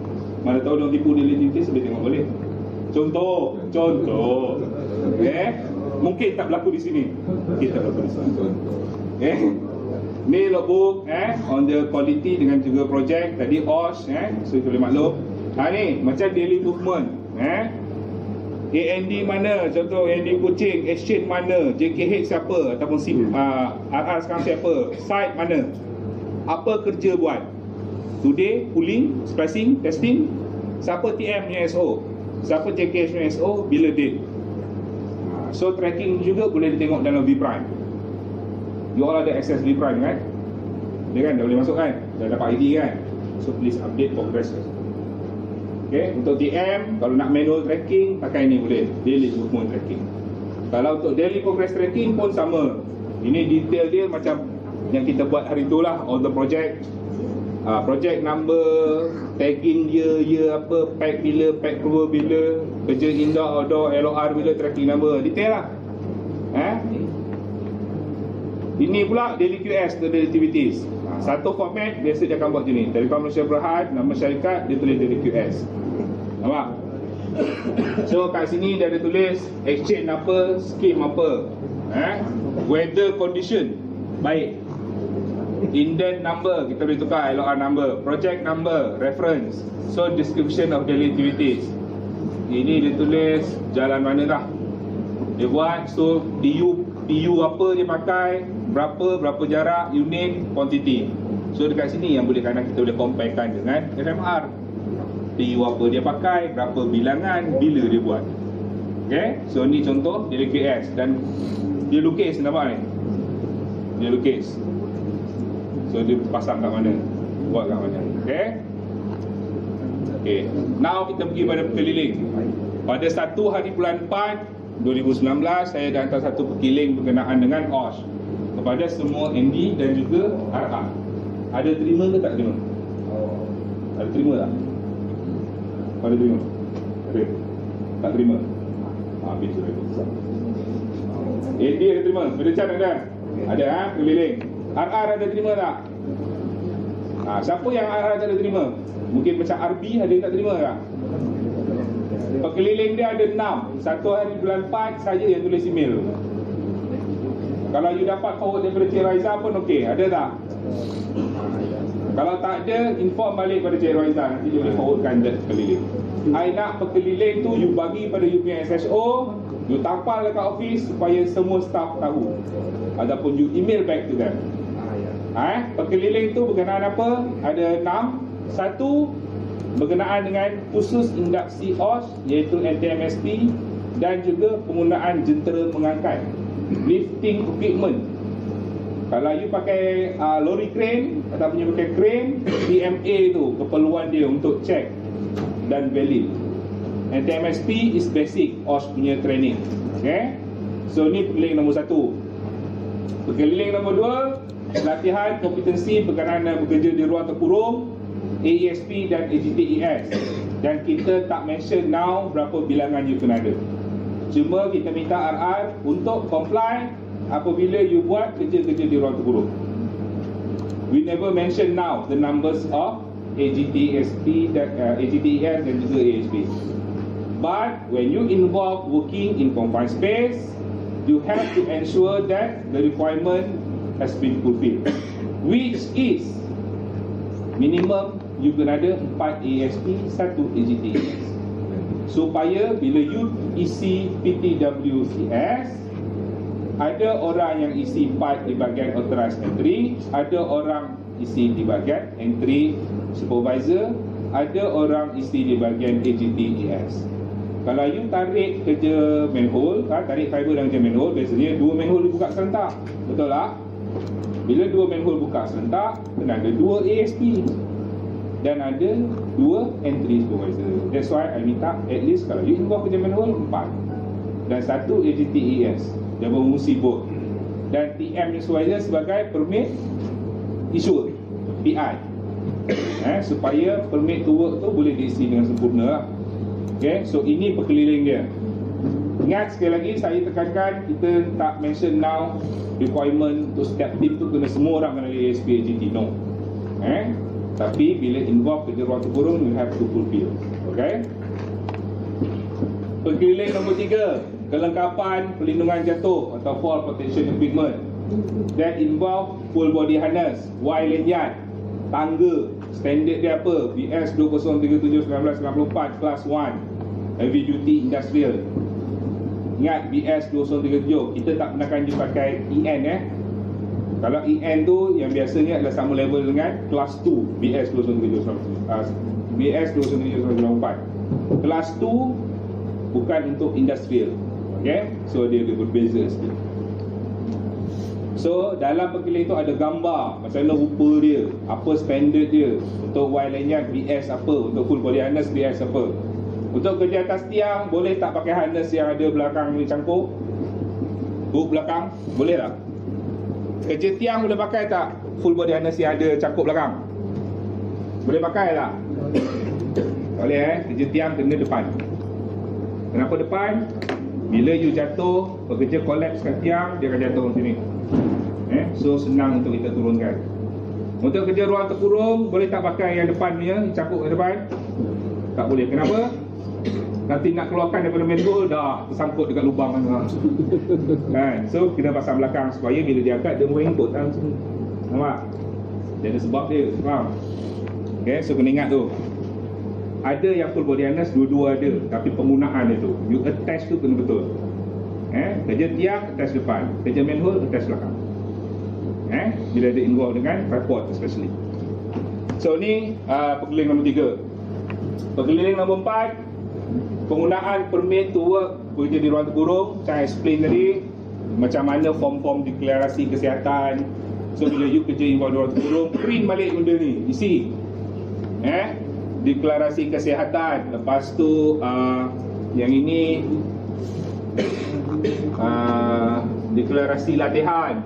Mana tahu diorang tipu daily duties, boleh tengok balik. Contoh, mungkin tak berlaku di sini. Ni logbook on the quality dengan juga project tadi OSH, so boleh maklum. Ni macam daily movement, AND mana, contoh AND Kuching, exchange mana, JKH siapa, ataupun RR sekarang siapa, site mana, apa kerja buat, today, pooling, splicing, testing, siapa TM punya SO, siapa JKH dengan SO, bila date. So tracking juga boleh ditengok dalam V prime. You all ada access V prime kan? Dia kan dah boleh masuk kan? Dah dapat ID kan? So please update progress. Okay, untuk TM, kalau nak manual tracking, pakai ni boleh, daily movement tracking. Kalau untuk daily progress tracking pun sama. Ini detail dia macam yang kita buat hari tu lah. On the project, project number, tagging dia, apa, pack bila, pack keluar bila, kerja indoor, outdoor, LOR bila, tracking number, detail lah. Ini pula daily QS, daily activities. Satu format, biasa dia akan buat macam ni. Telekom Malaysia Berhad, nama syarikat, dia tulis daily QS. Nampak? So kat sini dia ada tulis exchange apa, scheme apa, weather condition, baik. Indent number, kita boleh tukar LOR number, project number, reference. So description of daily activities. Ini dia tulis jalan mana dah dia buat. So DU apa dia pakai, berapa jarak, unit, quantity. So dekat sini yang boleh kanan kita boleh comparekan dengan FMR. DU apa dia pakai, berapa bilangan, bila dia buat. Okay, so ni contoh dia KS dan dia lukis, nampak ni. Dia lukis. So dia pasang kat mana, buat kat mana. Okay. Okay, now kita pergi pada keliling. Pada 1 hari bulan 4 2019 saya dah hantar satu perkeliling berkenaan dengan OSH kepada semua MD dan juga RR. Ada terima ke tak terima? Ada terima tak? Ada terima? Ada? Tak terima? Habis tu lagi. AD ada terima? Berdecan ada? Ada ha? Keliling. RR ada terima tak? Ha, siapa yang RR tak ada terima? Mungkin macam RB ada yang tak terima tak? Perkeliling dia ada 6. Satu hari bulan 4 saja yang tulis email. Kalau you dapat forward daripada Cik Raizah pun okey, ada tak? Kalau tak ada, inform balik pada Cik Raizah, nanti dia boleh forwardkan that perkeliling. I nak perkeliling tu you bagi pada you punya SSO, you tapal dekat office supaya semua staff tahu. Ataupun you email back to them. Perkeliling tu berkenaan apa? Ada 6. Satu berkenaan dengan khusus induksi OSH iaitu NTMSP dan juga penggunaan jentera mengangkat, lifting equipment. Kalau you pakai lori crane ataupun you pakai crane, TMA tu keperluan dia untuk check dan valid. NTMSP is basic OSH punya training. Okay, so ni perkeliling nombor 1. Perkeliling nombor 2, latihan kompetensi berkenaan bekerja di ruang terkurung, ASP dan AGTES. Dan kita tak mention now berapa bilangan you kena ada. Cuma kita minta RR untuk comply apabila you buat kerja-kerja di ruang terkurung. We never mention now the numbers of AGTSP dan AGTES dan juga ASP. But when you involve working in confined space, you have to ensure that the requirement has been fulfilled, which is minimum you kena ada 4 ASP, 1 AGTES. Supaya bila you isi PTWCS, ada orang yang isi part di bahagian authorized entry, ada orang isi di bahagian entry supervisor, ada orang isi di bahagian AGTES. Kalau you tarik kerja manhole, tarik fiber dan kerja manhole, biasanya 2 manhole dibuka serentak, betul tak? Bila 2 manhole buka serentak, kena ada 2 ASP dan ada 2 entry supervisor. That's why I minta at least kalau you involve kerja manual 4 dan 1 AGTES dia mengurusi board. Dan TM supervisor sebagai permit issuer, PI, supaya permit to work tu boleh diisi dengan sempurna lah. Okay, so ini perkeliling dia. Ingat sekali lagi saya tekankan, kita tak mention now requirement untuk setiap team tu kena semua orang kena ada ASP AGT, no. Tapi bila involve kerja ruang terkurung, you have to fulfill. Okay? Perkeliling nombor 3, kelengkapan pelindungan jatuh atau fall protection equipment that involve full body harness, wire lanyard, tangga. Standard dia apa? BS 2037-1994 Class 1 Heavy Duty Industrial. Ingat BS 2037, kita tak pernah kanji pakai EN. Kalau EN tu yang biasanya adalah sama level dengan kelas 2 BS 2017 BS 2017-2004. Kelas 2 bukan untuk industrial. Okay, so dia berbeza sikit. So dalam perkeliling tu ada gambar macam mana rupa dia, apa standard dia. Untuk wire lanyard BS apa, untuk full body harness BS apa. Untuk kerja atas tiang boleh tak pakai harness yang ada belakang ni cangkuk? Hook belakang boleh tak? Kerja tiang boleh pakai tak? Full body harness yang ada cangkuk belakang boleh pakai tak? Boleh kerja tiang kena depan. Kenapa depan? Bila you jatuh, pekerja collapse kat tiang, dia akan jatuh macam ni. So senang untuk kita turunkan. Untuk kerja ruang terkurung, boleh tak pakai yang depan punya, cangkuk kat depan? Tak boleh. Kenapa? Nanti nak keluarkan daripada main goal, dah tersangkut dekat lubang kan. So kita pasang belakang supaya bila dia angkat dia mengikut kan. Nampak? Dia ada sebab dia, faham? Okay, so kena ingat tu. Ada yang full body harness, dua-dua ada, tapi penggunaan dia tu, you attach tu kena betul. Kerja tiang, attach depan. Kerja manhole, attach belakang. Bila dia involve dengan tripod especially. So ni perkeliling nombor 3. Perkeliling nombor 4, penggunaan permit to work kerja di ruang terkurung. Saya explain tadi macam mana form-form deklarasi kesihatan. So bila you kerja di ruang terkurung, print balik benda ni, isi deklarasi kesihatan. Lepas tu yang ini deklarasi latihan.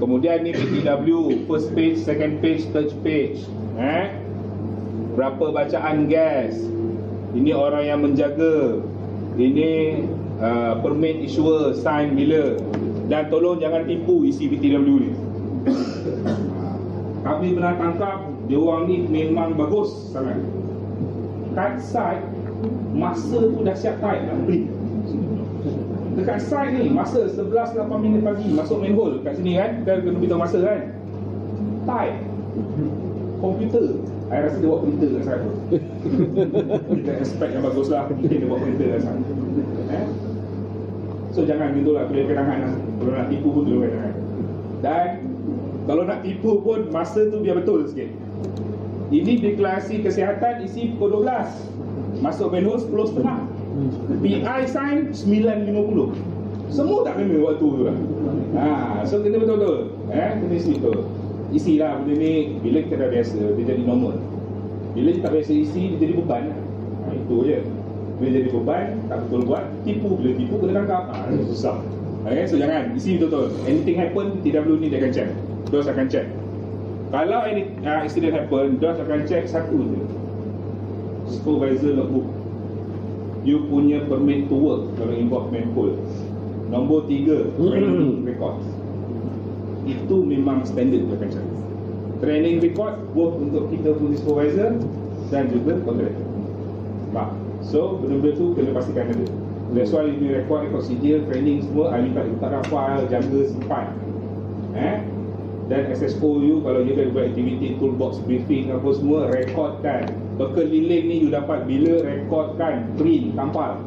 Kemudian ni PTW, first page, second page, third page. Berapa bacaan gas. Ini orang yang menjaga. Ini permit issuer sign bila. Dan tolong jangan tipu isi PTW ni. Kami pernah tangkap dia orang ni memang bagus sangat. Kat site masa tu dah siap tight dah print. Dekat site ni masa 11:08 pagi masuk main hall kat sini kan. Kita kena beritahu masa kan. Tight. Komputer, saya rasa dia buat printer kat saya tu. Kita expect yang bagus lah, mungkin dia buat printer kat saya. So jangan gitu lah, tulis ketangan lah. Kalau nak tipu pun tulis ketangan. Dan kalau nak tipu pun, masa tu biar betul sikit. Ini deklarasi kesihatan isi pukul 12. Masuk menu 10:30. PI sign 9:50. Semua tak kena waktu tu lah. So kena betul-betul. Kena isi betul. Isi lah benda ni, bila kita dah biasa, dia jadi normal. Bila kita tak biasa isi, dia jadi beban. Itu je. Bila jadi beban, tak betul buat, tipu. Bila tipu, kena tangkap. Susah. Okay, so jangan, isi betul-betul. Anything happen, TW ni dia akan check. DOS akan check. Kalau any accident happen, DOS akan check satu je. Supervisor logbook. You punya permit to work kalau involve manhole. Nombor 3, training record. Itu memang standard dia akan cari. Training record both untuk kita punya supervisor dan juga contractor. Sebab so benda-benda tu kena pastikan ada. That's why you record sijil, training semua, minta file, jaga simpan. Dan SSO you kalau you dah buat aktiviti, toolbox, briefing apa semua, rekodkan. Berkeliling ni you dapat bila rekodkan, print, tampal.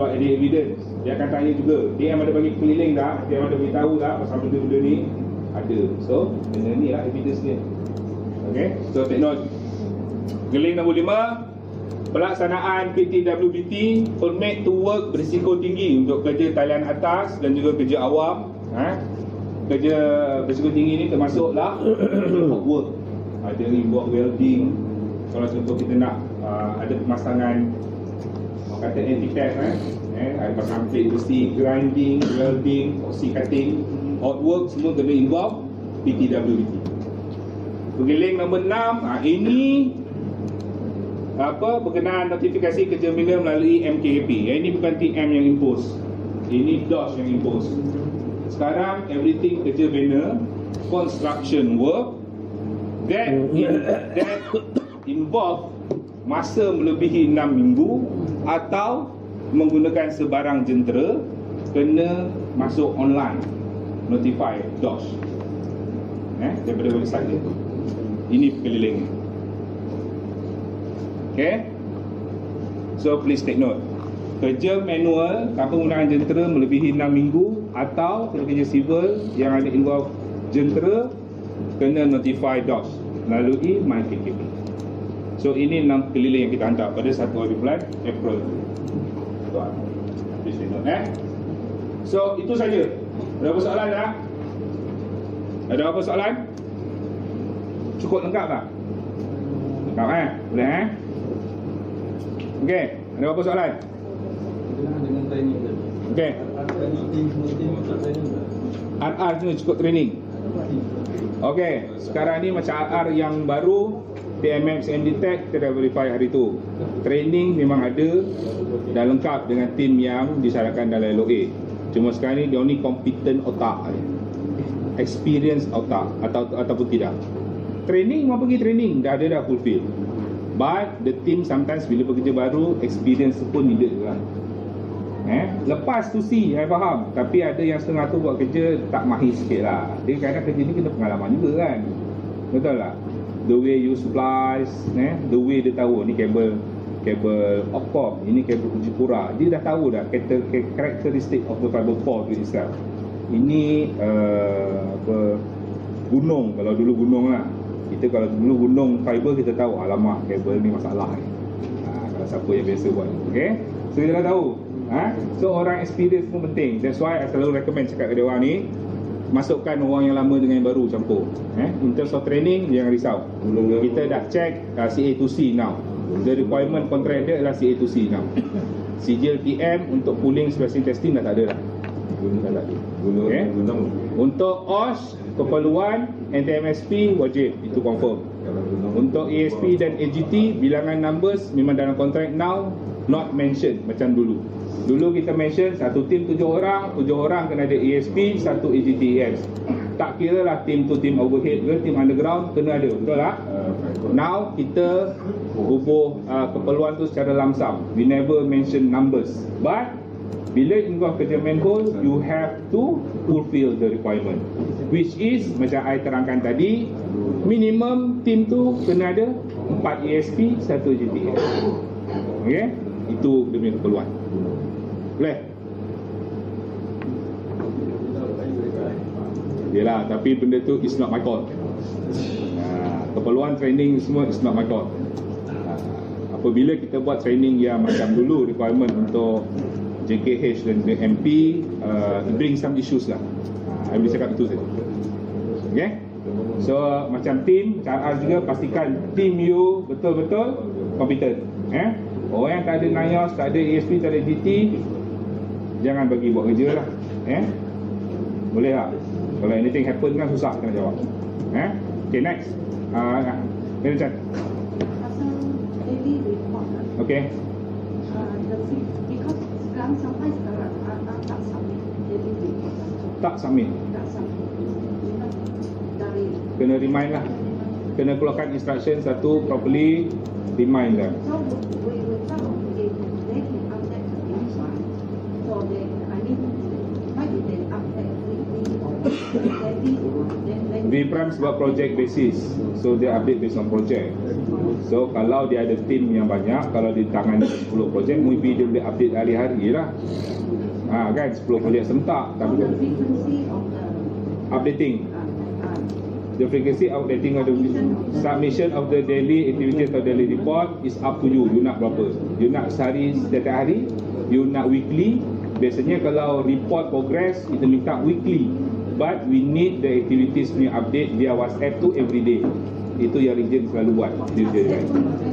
Buat ada evidence. Dia akan tanya juga, TM ada bagi keliling tak? TM ada beritahu tak pasal benda-benda ni? Ada. So, benda ni lah evidence dia. Okay, so take note. Geling nombor 5, pelaksanaan PTWBT, permit to work berisiko tinggi untuk kerja talian atas dan juga kerja awam. Kerja berisiko tinggi ni termasuklah work. Ada yang buat welding. Kalau contoh kita nak ada pemasangan kata AGTES, ada pasang plate besi, grinding, welding, oxy cutting, hot work, semua kena involve PTWBT. Pergeling nombor 6, ini apa, berkenaan notifikasi kerja mila melalui MKAP. Ini bukan TM yang impose, ini Dosh yang impose. Sekarang everything kerja bina construction work that involve masa melebihi 6 minggu atau menggunakan sebarang jentera kena masuk online notify DOSH daripada website dia. Ini keliling. Okay, so please take note. Kerja manual tanpa penggunaan jentera melebihi 6 minggu atau kerja civil yang ada involve jentera kena notify DOSH melalui MyKKP. So ini 6 keliling yang kita hantar pada 1 hari bulan April. So itu saja. Ada apa soalan tak? Ada apa soalan? Cukup lengkap tak? Lengkap kan? Boleh kan? Okey, ada apa soalan? Okey. RR ni cukup training. Okey, sekarang ni macam RR yang baru TMM CMD Tech kita dah verify hari tu. Training memang ada, dah lengkap dengan tim yang disyaratkan dalam LOA. Cuma sekarang ni dia ni kompeten otak, experience otak ataupun tidak. Training mau pergi training dah ada, dah fulfill. But the team sometimes bila bekerja baru, experience pun needed lah. Lepas tu si, saya faham. Tapi ada yang setengah tu buat kerja tak mahir sikit lah. Dia kadang-kadang kerja ni kena pengalaman juga kan. Betul tak? The way you splice, the way dia tahu ni kabel opcom, ini kabel Jepura. Dia dah tahu dah karakteristik of the fiber core tu itself. Ini gunung, kalau dulu gunung lah. Kita kalau dulu gunung fiber kita tahu, alamak kabel ni masalah ni. Kalau siapa yang biasa buat, okay? So kita dah tahu. So orang experience pun penting. That's why I selalu recommend cakap kepada orang ni, masukkan orang yang lama dengan yang baru campur. In terms of training, jangan risau. Kita dah check CA2C now. The requirement kontrak dia adalah CA2C now. Sijil TM untuk pooling spacing testing dah tak ada dah. Okay. Untuk OSH, keperluan NTMSP wajib, itu confirm. Untuk ASP dan AGT, bilangan numbers memang dalam kontrak now, not mentioned macam dulu. Dulu kita mention satu tim 7 orang, 7 orang kena ada ASP, 1 AGTS. Tak kira lah tim tu tim overhead ke, tim underground kena ada, betul tak? Now kita ubah keperluan tu secara lamsam. We never mention numbers, but bila engkau kerja manhole, you have to fulfill the requirement, which is macam I terangkan tadi, minimum team tu kena ada 4 ASP, 1 GTS. Okay? Itu dia punya keperluan. Boleh? Yelah, tapi benda tu is not my call. Keperluan training semua is not my call. Apabila kita buat training yang macam dulu, requirement untuk JKH dan MP, bring some issues lah. I boleh cakap itu saja. Okay? So macam team, cara juga pastikan team you betul-betul kompeten. Orang yang tak ada NIOSH, tak ada ASP, tak ada GT, jangan bagi buat kerja lah. Boleh tak? Kalau anything happen kan susah kena jawab. Okay, next. Mari Chan. Okay. Sampai sekarang tak submit. Jadi tak submit. Kena remind lah. Kena keluarkan instruction satu properly, remind lah. So we will talk they can update the instruction. So they why did they update we prime sebab project basis. So dia update based on project. So kalau dia ada team yang banyak, kalau di tangan 10 projek, maybe dia boleh update hari-hari lah. Kan 10 projek serentak. Tapi updating the frequency updating of the submission of the daily activity atau daily report is up to you. You nak berapa? You nak sehari setiap hari? You nak weekly? Biasanya kalau report progress kita minta weekly, but we need the activities punya update via WhatsApp tu every day. Itu yang region selalu buat.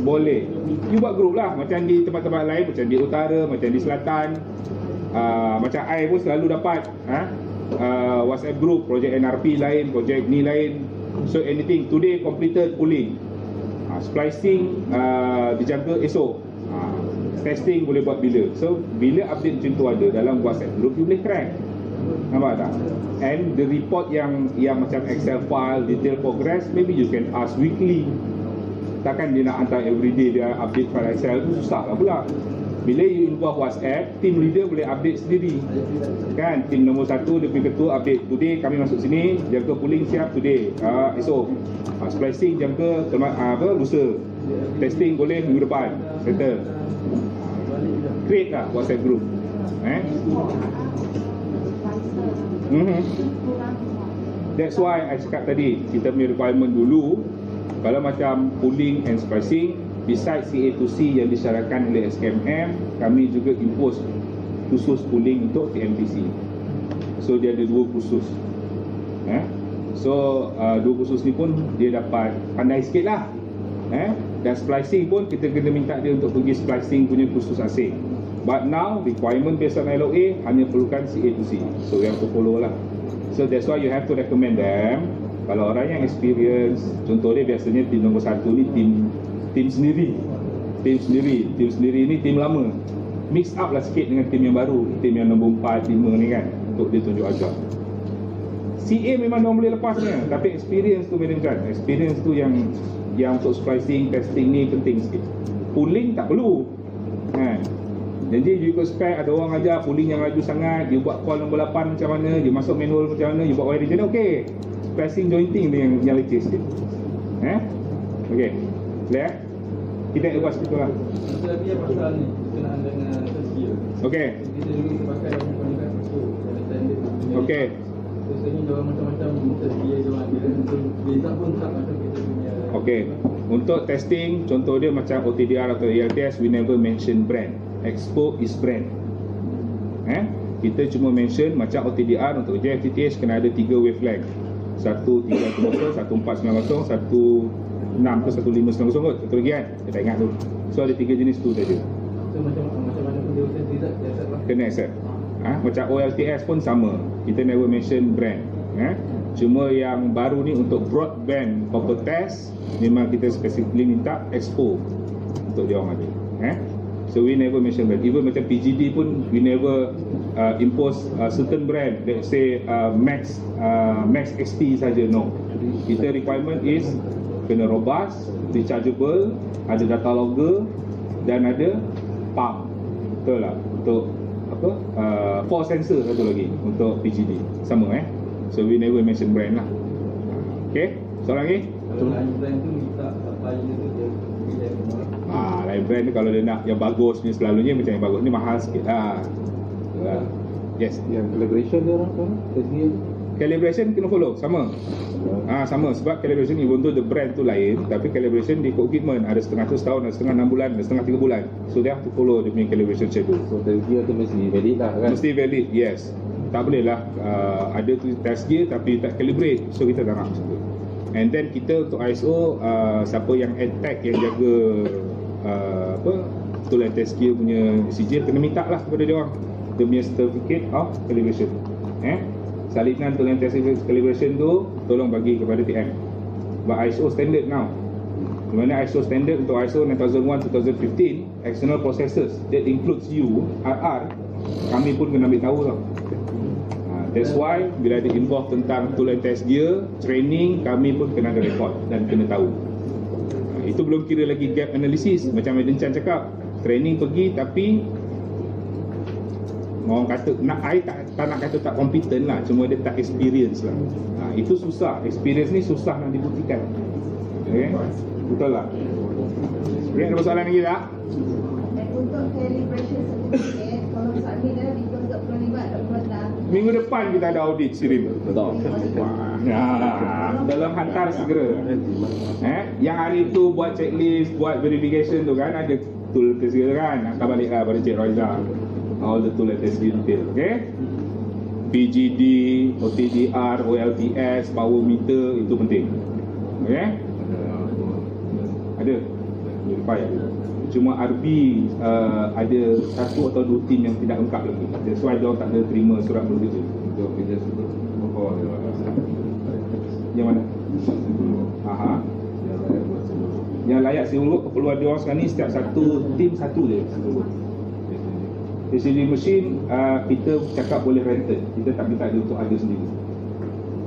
Boleh you buat group lah, macam di tempat-tempat lain, macam di utara, macam di selatan. Macam I pun selalu dapat WhatsApp group, projek NRP lain, projek ni lain. So anything today completed pooling, splicing dijaga SO, testing boleh buat bila. So bila update macam tu ada dalam WhatsApp group, you boleh track. Nampak tak? And the report yang macam Excel file, detail progress, maybe you can ask weekly. Takkan dia nak hantar everyday dia update file Excel tu, susah lah pula. Bila you involve WhatsApp, team leader boleh update sendiri. Kan? Team nombor 1, dia punya ketua update. Today kami masuk sini, jangka pooling siap today. SO. Splicing jangka lusa. Testing boleh minggu depan. Settle. Create lah WhatsApp group. That's why I cakap tadi, kita punya requirement dulu kalau macam pooling and splicing, besides CA2C yang disyaratkan oleh SKMM, kami juga impose khusus pooling untuk TMTC. So dia ada 2 khusus. So 2 khusus ni pun dia dapat pandai sikit lah. Dan splicing pun kita kena minta dia untuk pergi splicing punya khusus asing. But now, requirement based on LOA hanya perlukan CA2C. So, you have to follow lah. So, that's why you have to recommend them. Kalau orang yang experience, contoh dia biasanya tim nombor 1 ni tim sendiri ni tim lama. Mix up lah sikit dengan tim yang baru, tim yang nombor 4, 5 ni kan, untuk dia tunjuk ajar. CA memang dia boleh lepasnya, tapi experience tu, experience tu yang yang source pricing, testing ni penting sikit. Pooling tak perlu ha. Jadi you ikut spec, ada orang ajar pooling yang laju sangat, dia buat call nombor 8 macam mana, dia masuk manual macam mana, dia buat wiring macam mana, ok. Spacing jointing dia yang leceh sikit ha? Ok, clear? Kita nak lepas situ lah. Kita lagi yang pasal ni, berkenaan dengan SSBB. Ok, kita juga sepakai yang menggunakan SO. Ok, biasanya dia orang macam-macam SSBB dia orang ada, untuk beza pun tak macam kita punya. Ok, untuk testing, contoh dia macam OTDR atau AGTES, we never mention brand. Expo is brand eh? Kita cuma mention macam OTDR untuk AGTES kena ada 3 wavelength, 1390, 1490, 16 ke 1590 kot. Satu lagi kan? Saya tak ingat tu. So ada 3 jenis tu saja. So macam mana pun dia usah accept lah. Kena accept ha? Macam OLTS pun sama. Kita never mention brand eh? Cuma yang baru ni untuk broadband proper test, memang kita specifically minta Expo untuk dia orang ada eh? So we never mention brand. Even macam PGD pun we never impose certain brand. Let's say Max XT saja. No, kita requirement is kena robust, rechargeable, ada data logger dan ada pump. Betul lah. Untuk apa? Force sensor satu lagi untuk PGD sama eh. So we never mention brand lah. Okay, soalan lagi? Kalau brand tu kita supplier tu dia lain brand tu kalau dia nak yang bagus ni, selalunya macam yang bagus ni mahal sikit lah. Yes. Yang calibration dia orang kan? Calibration kena follow, sama sama, sebab calibration even though the brand tu lain, tapi calibration di equipment ada setengah tu setahun, ada setengah 6 bulan, ada setengah 3 bulan. So they have to follow the main calibration schedule. So test gear tu mesti valid lah kan? Mesti valid, yes. Tak boleh lah ada tu test gear tapi tak calibrate, so kita tak nak macam tu. And then kita untuk ISO, siapa yang attack, yang jaga tool and test gear punya sijil, kena minta lah kepada dia orang dia punya certificate of calibration eh? Salinan tool and test calibration tu tolong bagi kepada TM. But ISO standard now, di mana ISO standard untuk ISO 9001-2015 external processors that includes you, RR, kami pun kena ambil tahu tau. That's why bila ada involve tentang tool and test gear training, kami pun kena ada record dan kena tahu. Itu belum kira lagi gap analysis. Macam Madam Chan cakap, training pergi tapi orang kata nak I tak nak kata tak kompeten lah, cuma dia tak experience lah. Itu susah. Experience ni susah nak dibuktikan. Okay? Betul lah. Sebenarnya ada persoalan lagi tak? Untuk calibration certificate, kalau misalnya dia ditunjuk terlibat dalam minggu depan kita ada audit sirim. Betul. Dalam hantar segera. Yang hari tu buat checklist, buat verification tu kan, ada tool test gear kan. Hantar balik lah pada Cik Roza. All the tool test gear detail. Okay? PGD, OTDR, OLTS, power meter, itu penting. Okay? Ada? Jadi payah. Cuma RB ada satu atau dua tim yang tidak lengkap lagi. That's why diorang tak ada terima surat bekerja. Diorang kerja sebelum bawah dia orang. Yang mana? Aha. Yang layak seluruh keperluan diorang sekarang ni setiap satu tim satu je seluruh. Jadi mesin kita cakap boleh rented. Kita tak minta dia untuk ada sendiri.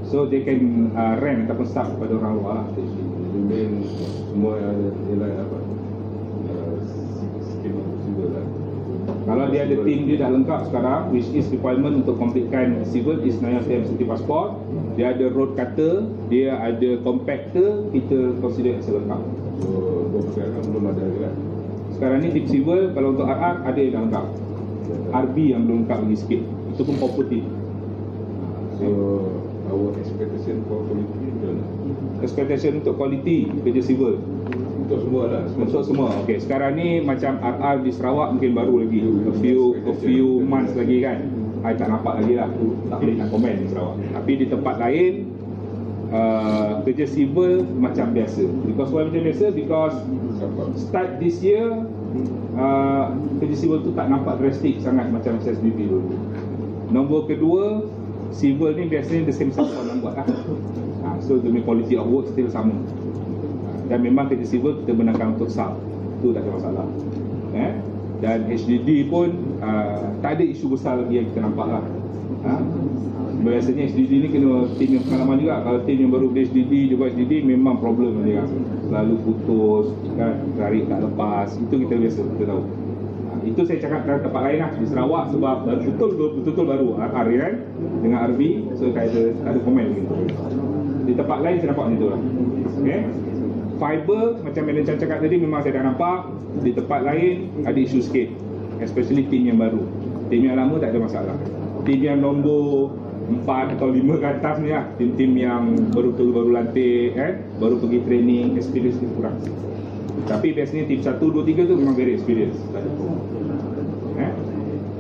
So they can rent ataupun staff kepada orang luar lah. Then semua yang ada nilai apa? Kalau dia ada team dia dah lengkap sekarang, which is requirement untuk completekan civil is NIOSH passport, dia ada road cutter, dia ada compactor, kita consider as lengkap. Sekarang belum ada kan? Sekarang ni team civil, kalau untuk RR ada yang dah lengkap, RB yang belum lengkap lagi sikit, itu pun property. So our expectation for quality, expectation untuk quality kerja civil untuk semua lah. Untuk semua. Okey, sekarang ni macam RR di Sarawak mungkin baru lagi. A few months lagi kan. Saya tak nampak lagi lah. Tak boleh nak komen di Sarawak. Tapi di tempat lain kerja civil macam biasa. Because why macam biasa? Because start this year kerja civil tu tak nampak drastic sangat macam SSBB dulu. Nombor kedua, civil ni biasanya the same support yang buat lah. So the quality of work still sama. Dan memang kerja civil kita benarkan untuk sub, itu tak ada masalah eh? Dan HDD pun tak ada isu besar lagi yang kita nampak lah. Biasanya HDD ni kena tim yang pengalaman juga. Kalau tim yang baru beli HDD, dia buat HDD memang problem dia. Lalu putus, kan, tarik tak lepas. Itu kita biasa, kita tahu. Itu saya cakap dalam tempat lain lah, di Sarawak, sebab betul-betul baru RR kan dengan RB, so tak ada komen gitu. Di tempat lain saya nampak macam tu lah. Okay. Fiber macam Madam Chan cakap tadi memang saya dah nampak di tempat lain ada isu sikit, especially tim yang baru. Tim yang lama tak ada masalah. Tim yang nombor 4 atau 5 ke atas ni lah, tim-tim yang baru lantik kan, baru pergi training, experience dia kurang. Tapi biasanya tim 1, 2, 3 tu memang very experience.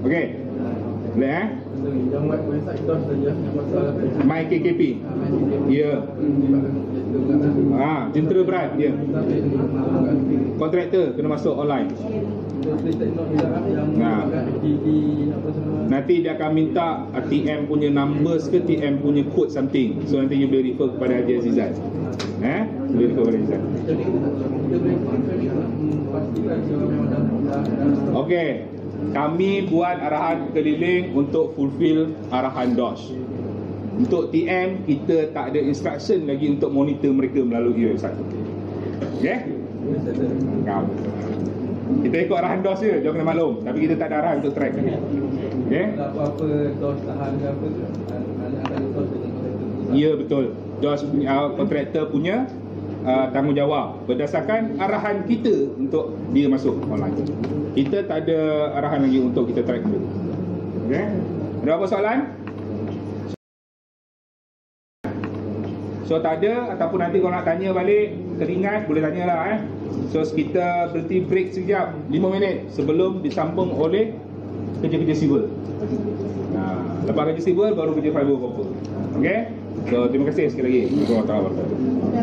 Okey. Boleh yang buat website Dosh saja, masalah My KKP. Ya. Jentera berat dia. Kontraktor kena masuk online. Nanti dia akan minta TM punya numbers ke TM punya code something. So nanti you boleh refer kepada Haji Azizan. Boleh refer kepada Azizan. Okey. Kami buat arahan keliling untuk fulfill arahan Dosh. Untuk TM, kita tak ada instruction lagi untuk monitor mereka melalui website. Okey? Kita ikut arahan Dosh je, jangan kena maklum. Tapi kita tak ada arahan untuk track. Okey? Apa-apa Dosh tahan ke apa tu? Ya, betul. Dosh kontraktor punya tanggungjawab berdasarkan arahan kita untuk dia masuk online. Kita tak ada arahan lagi untuk kita track dulu. Okey. Ada apa soalan? So tak ada, ataupun nanti kalau nak tanya balik teringat boleh tanyalah So kita berhenti break sekejap 5 minit sebelum disambung oleh kerja-kerja civil. Lepas kerja civil baru kerja fiber over. Okey. So terima kasih sekali lagi. Assalamualaikum warahmatullahi wabarakatuh.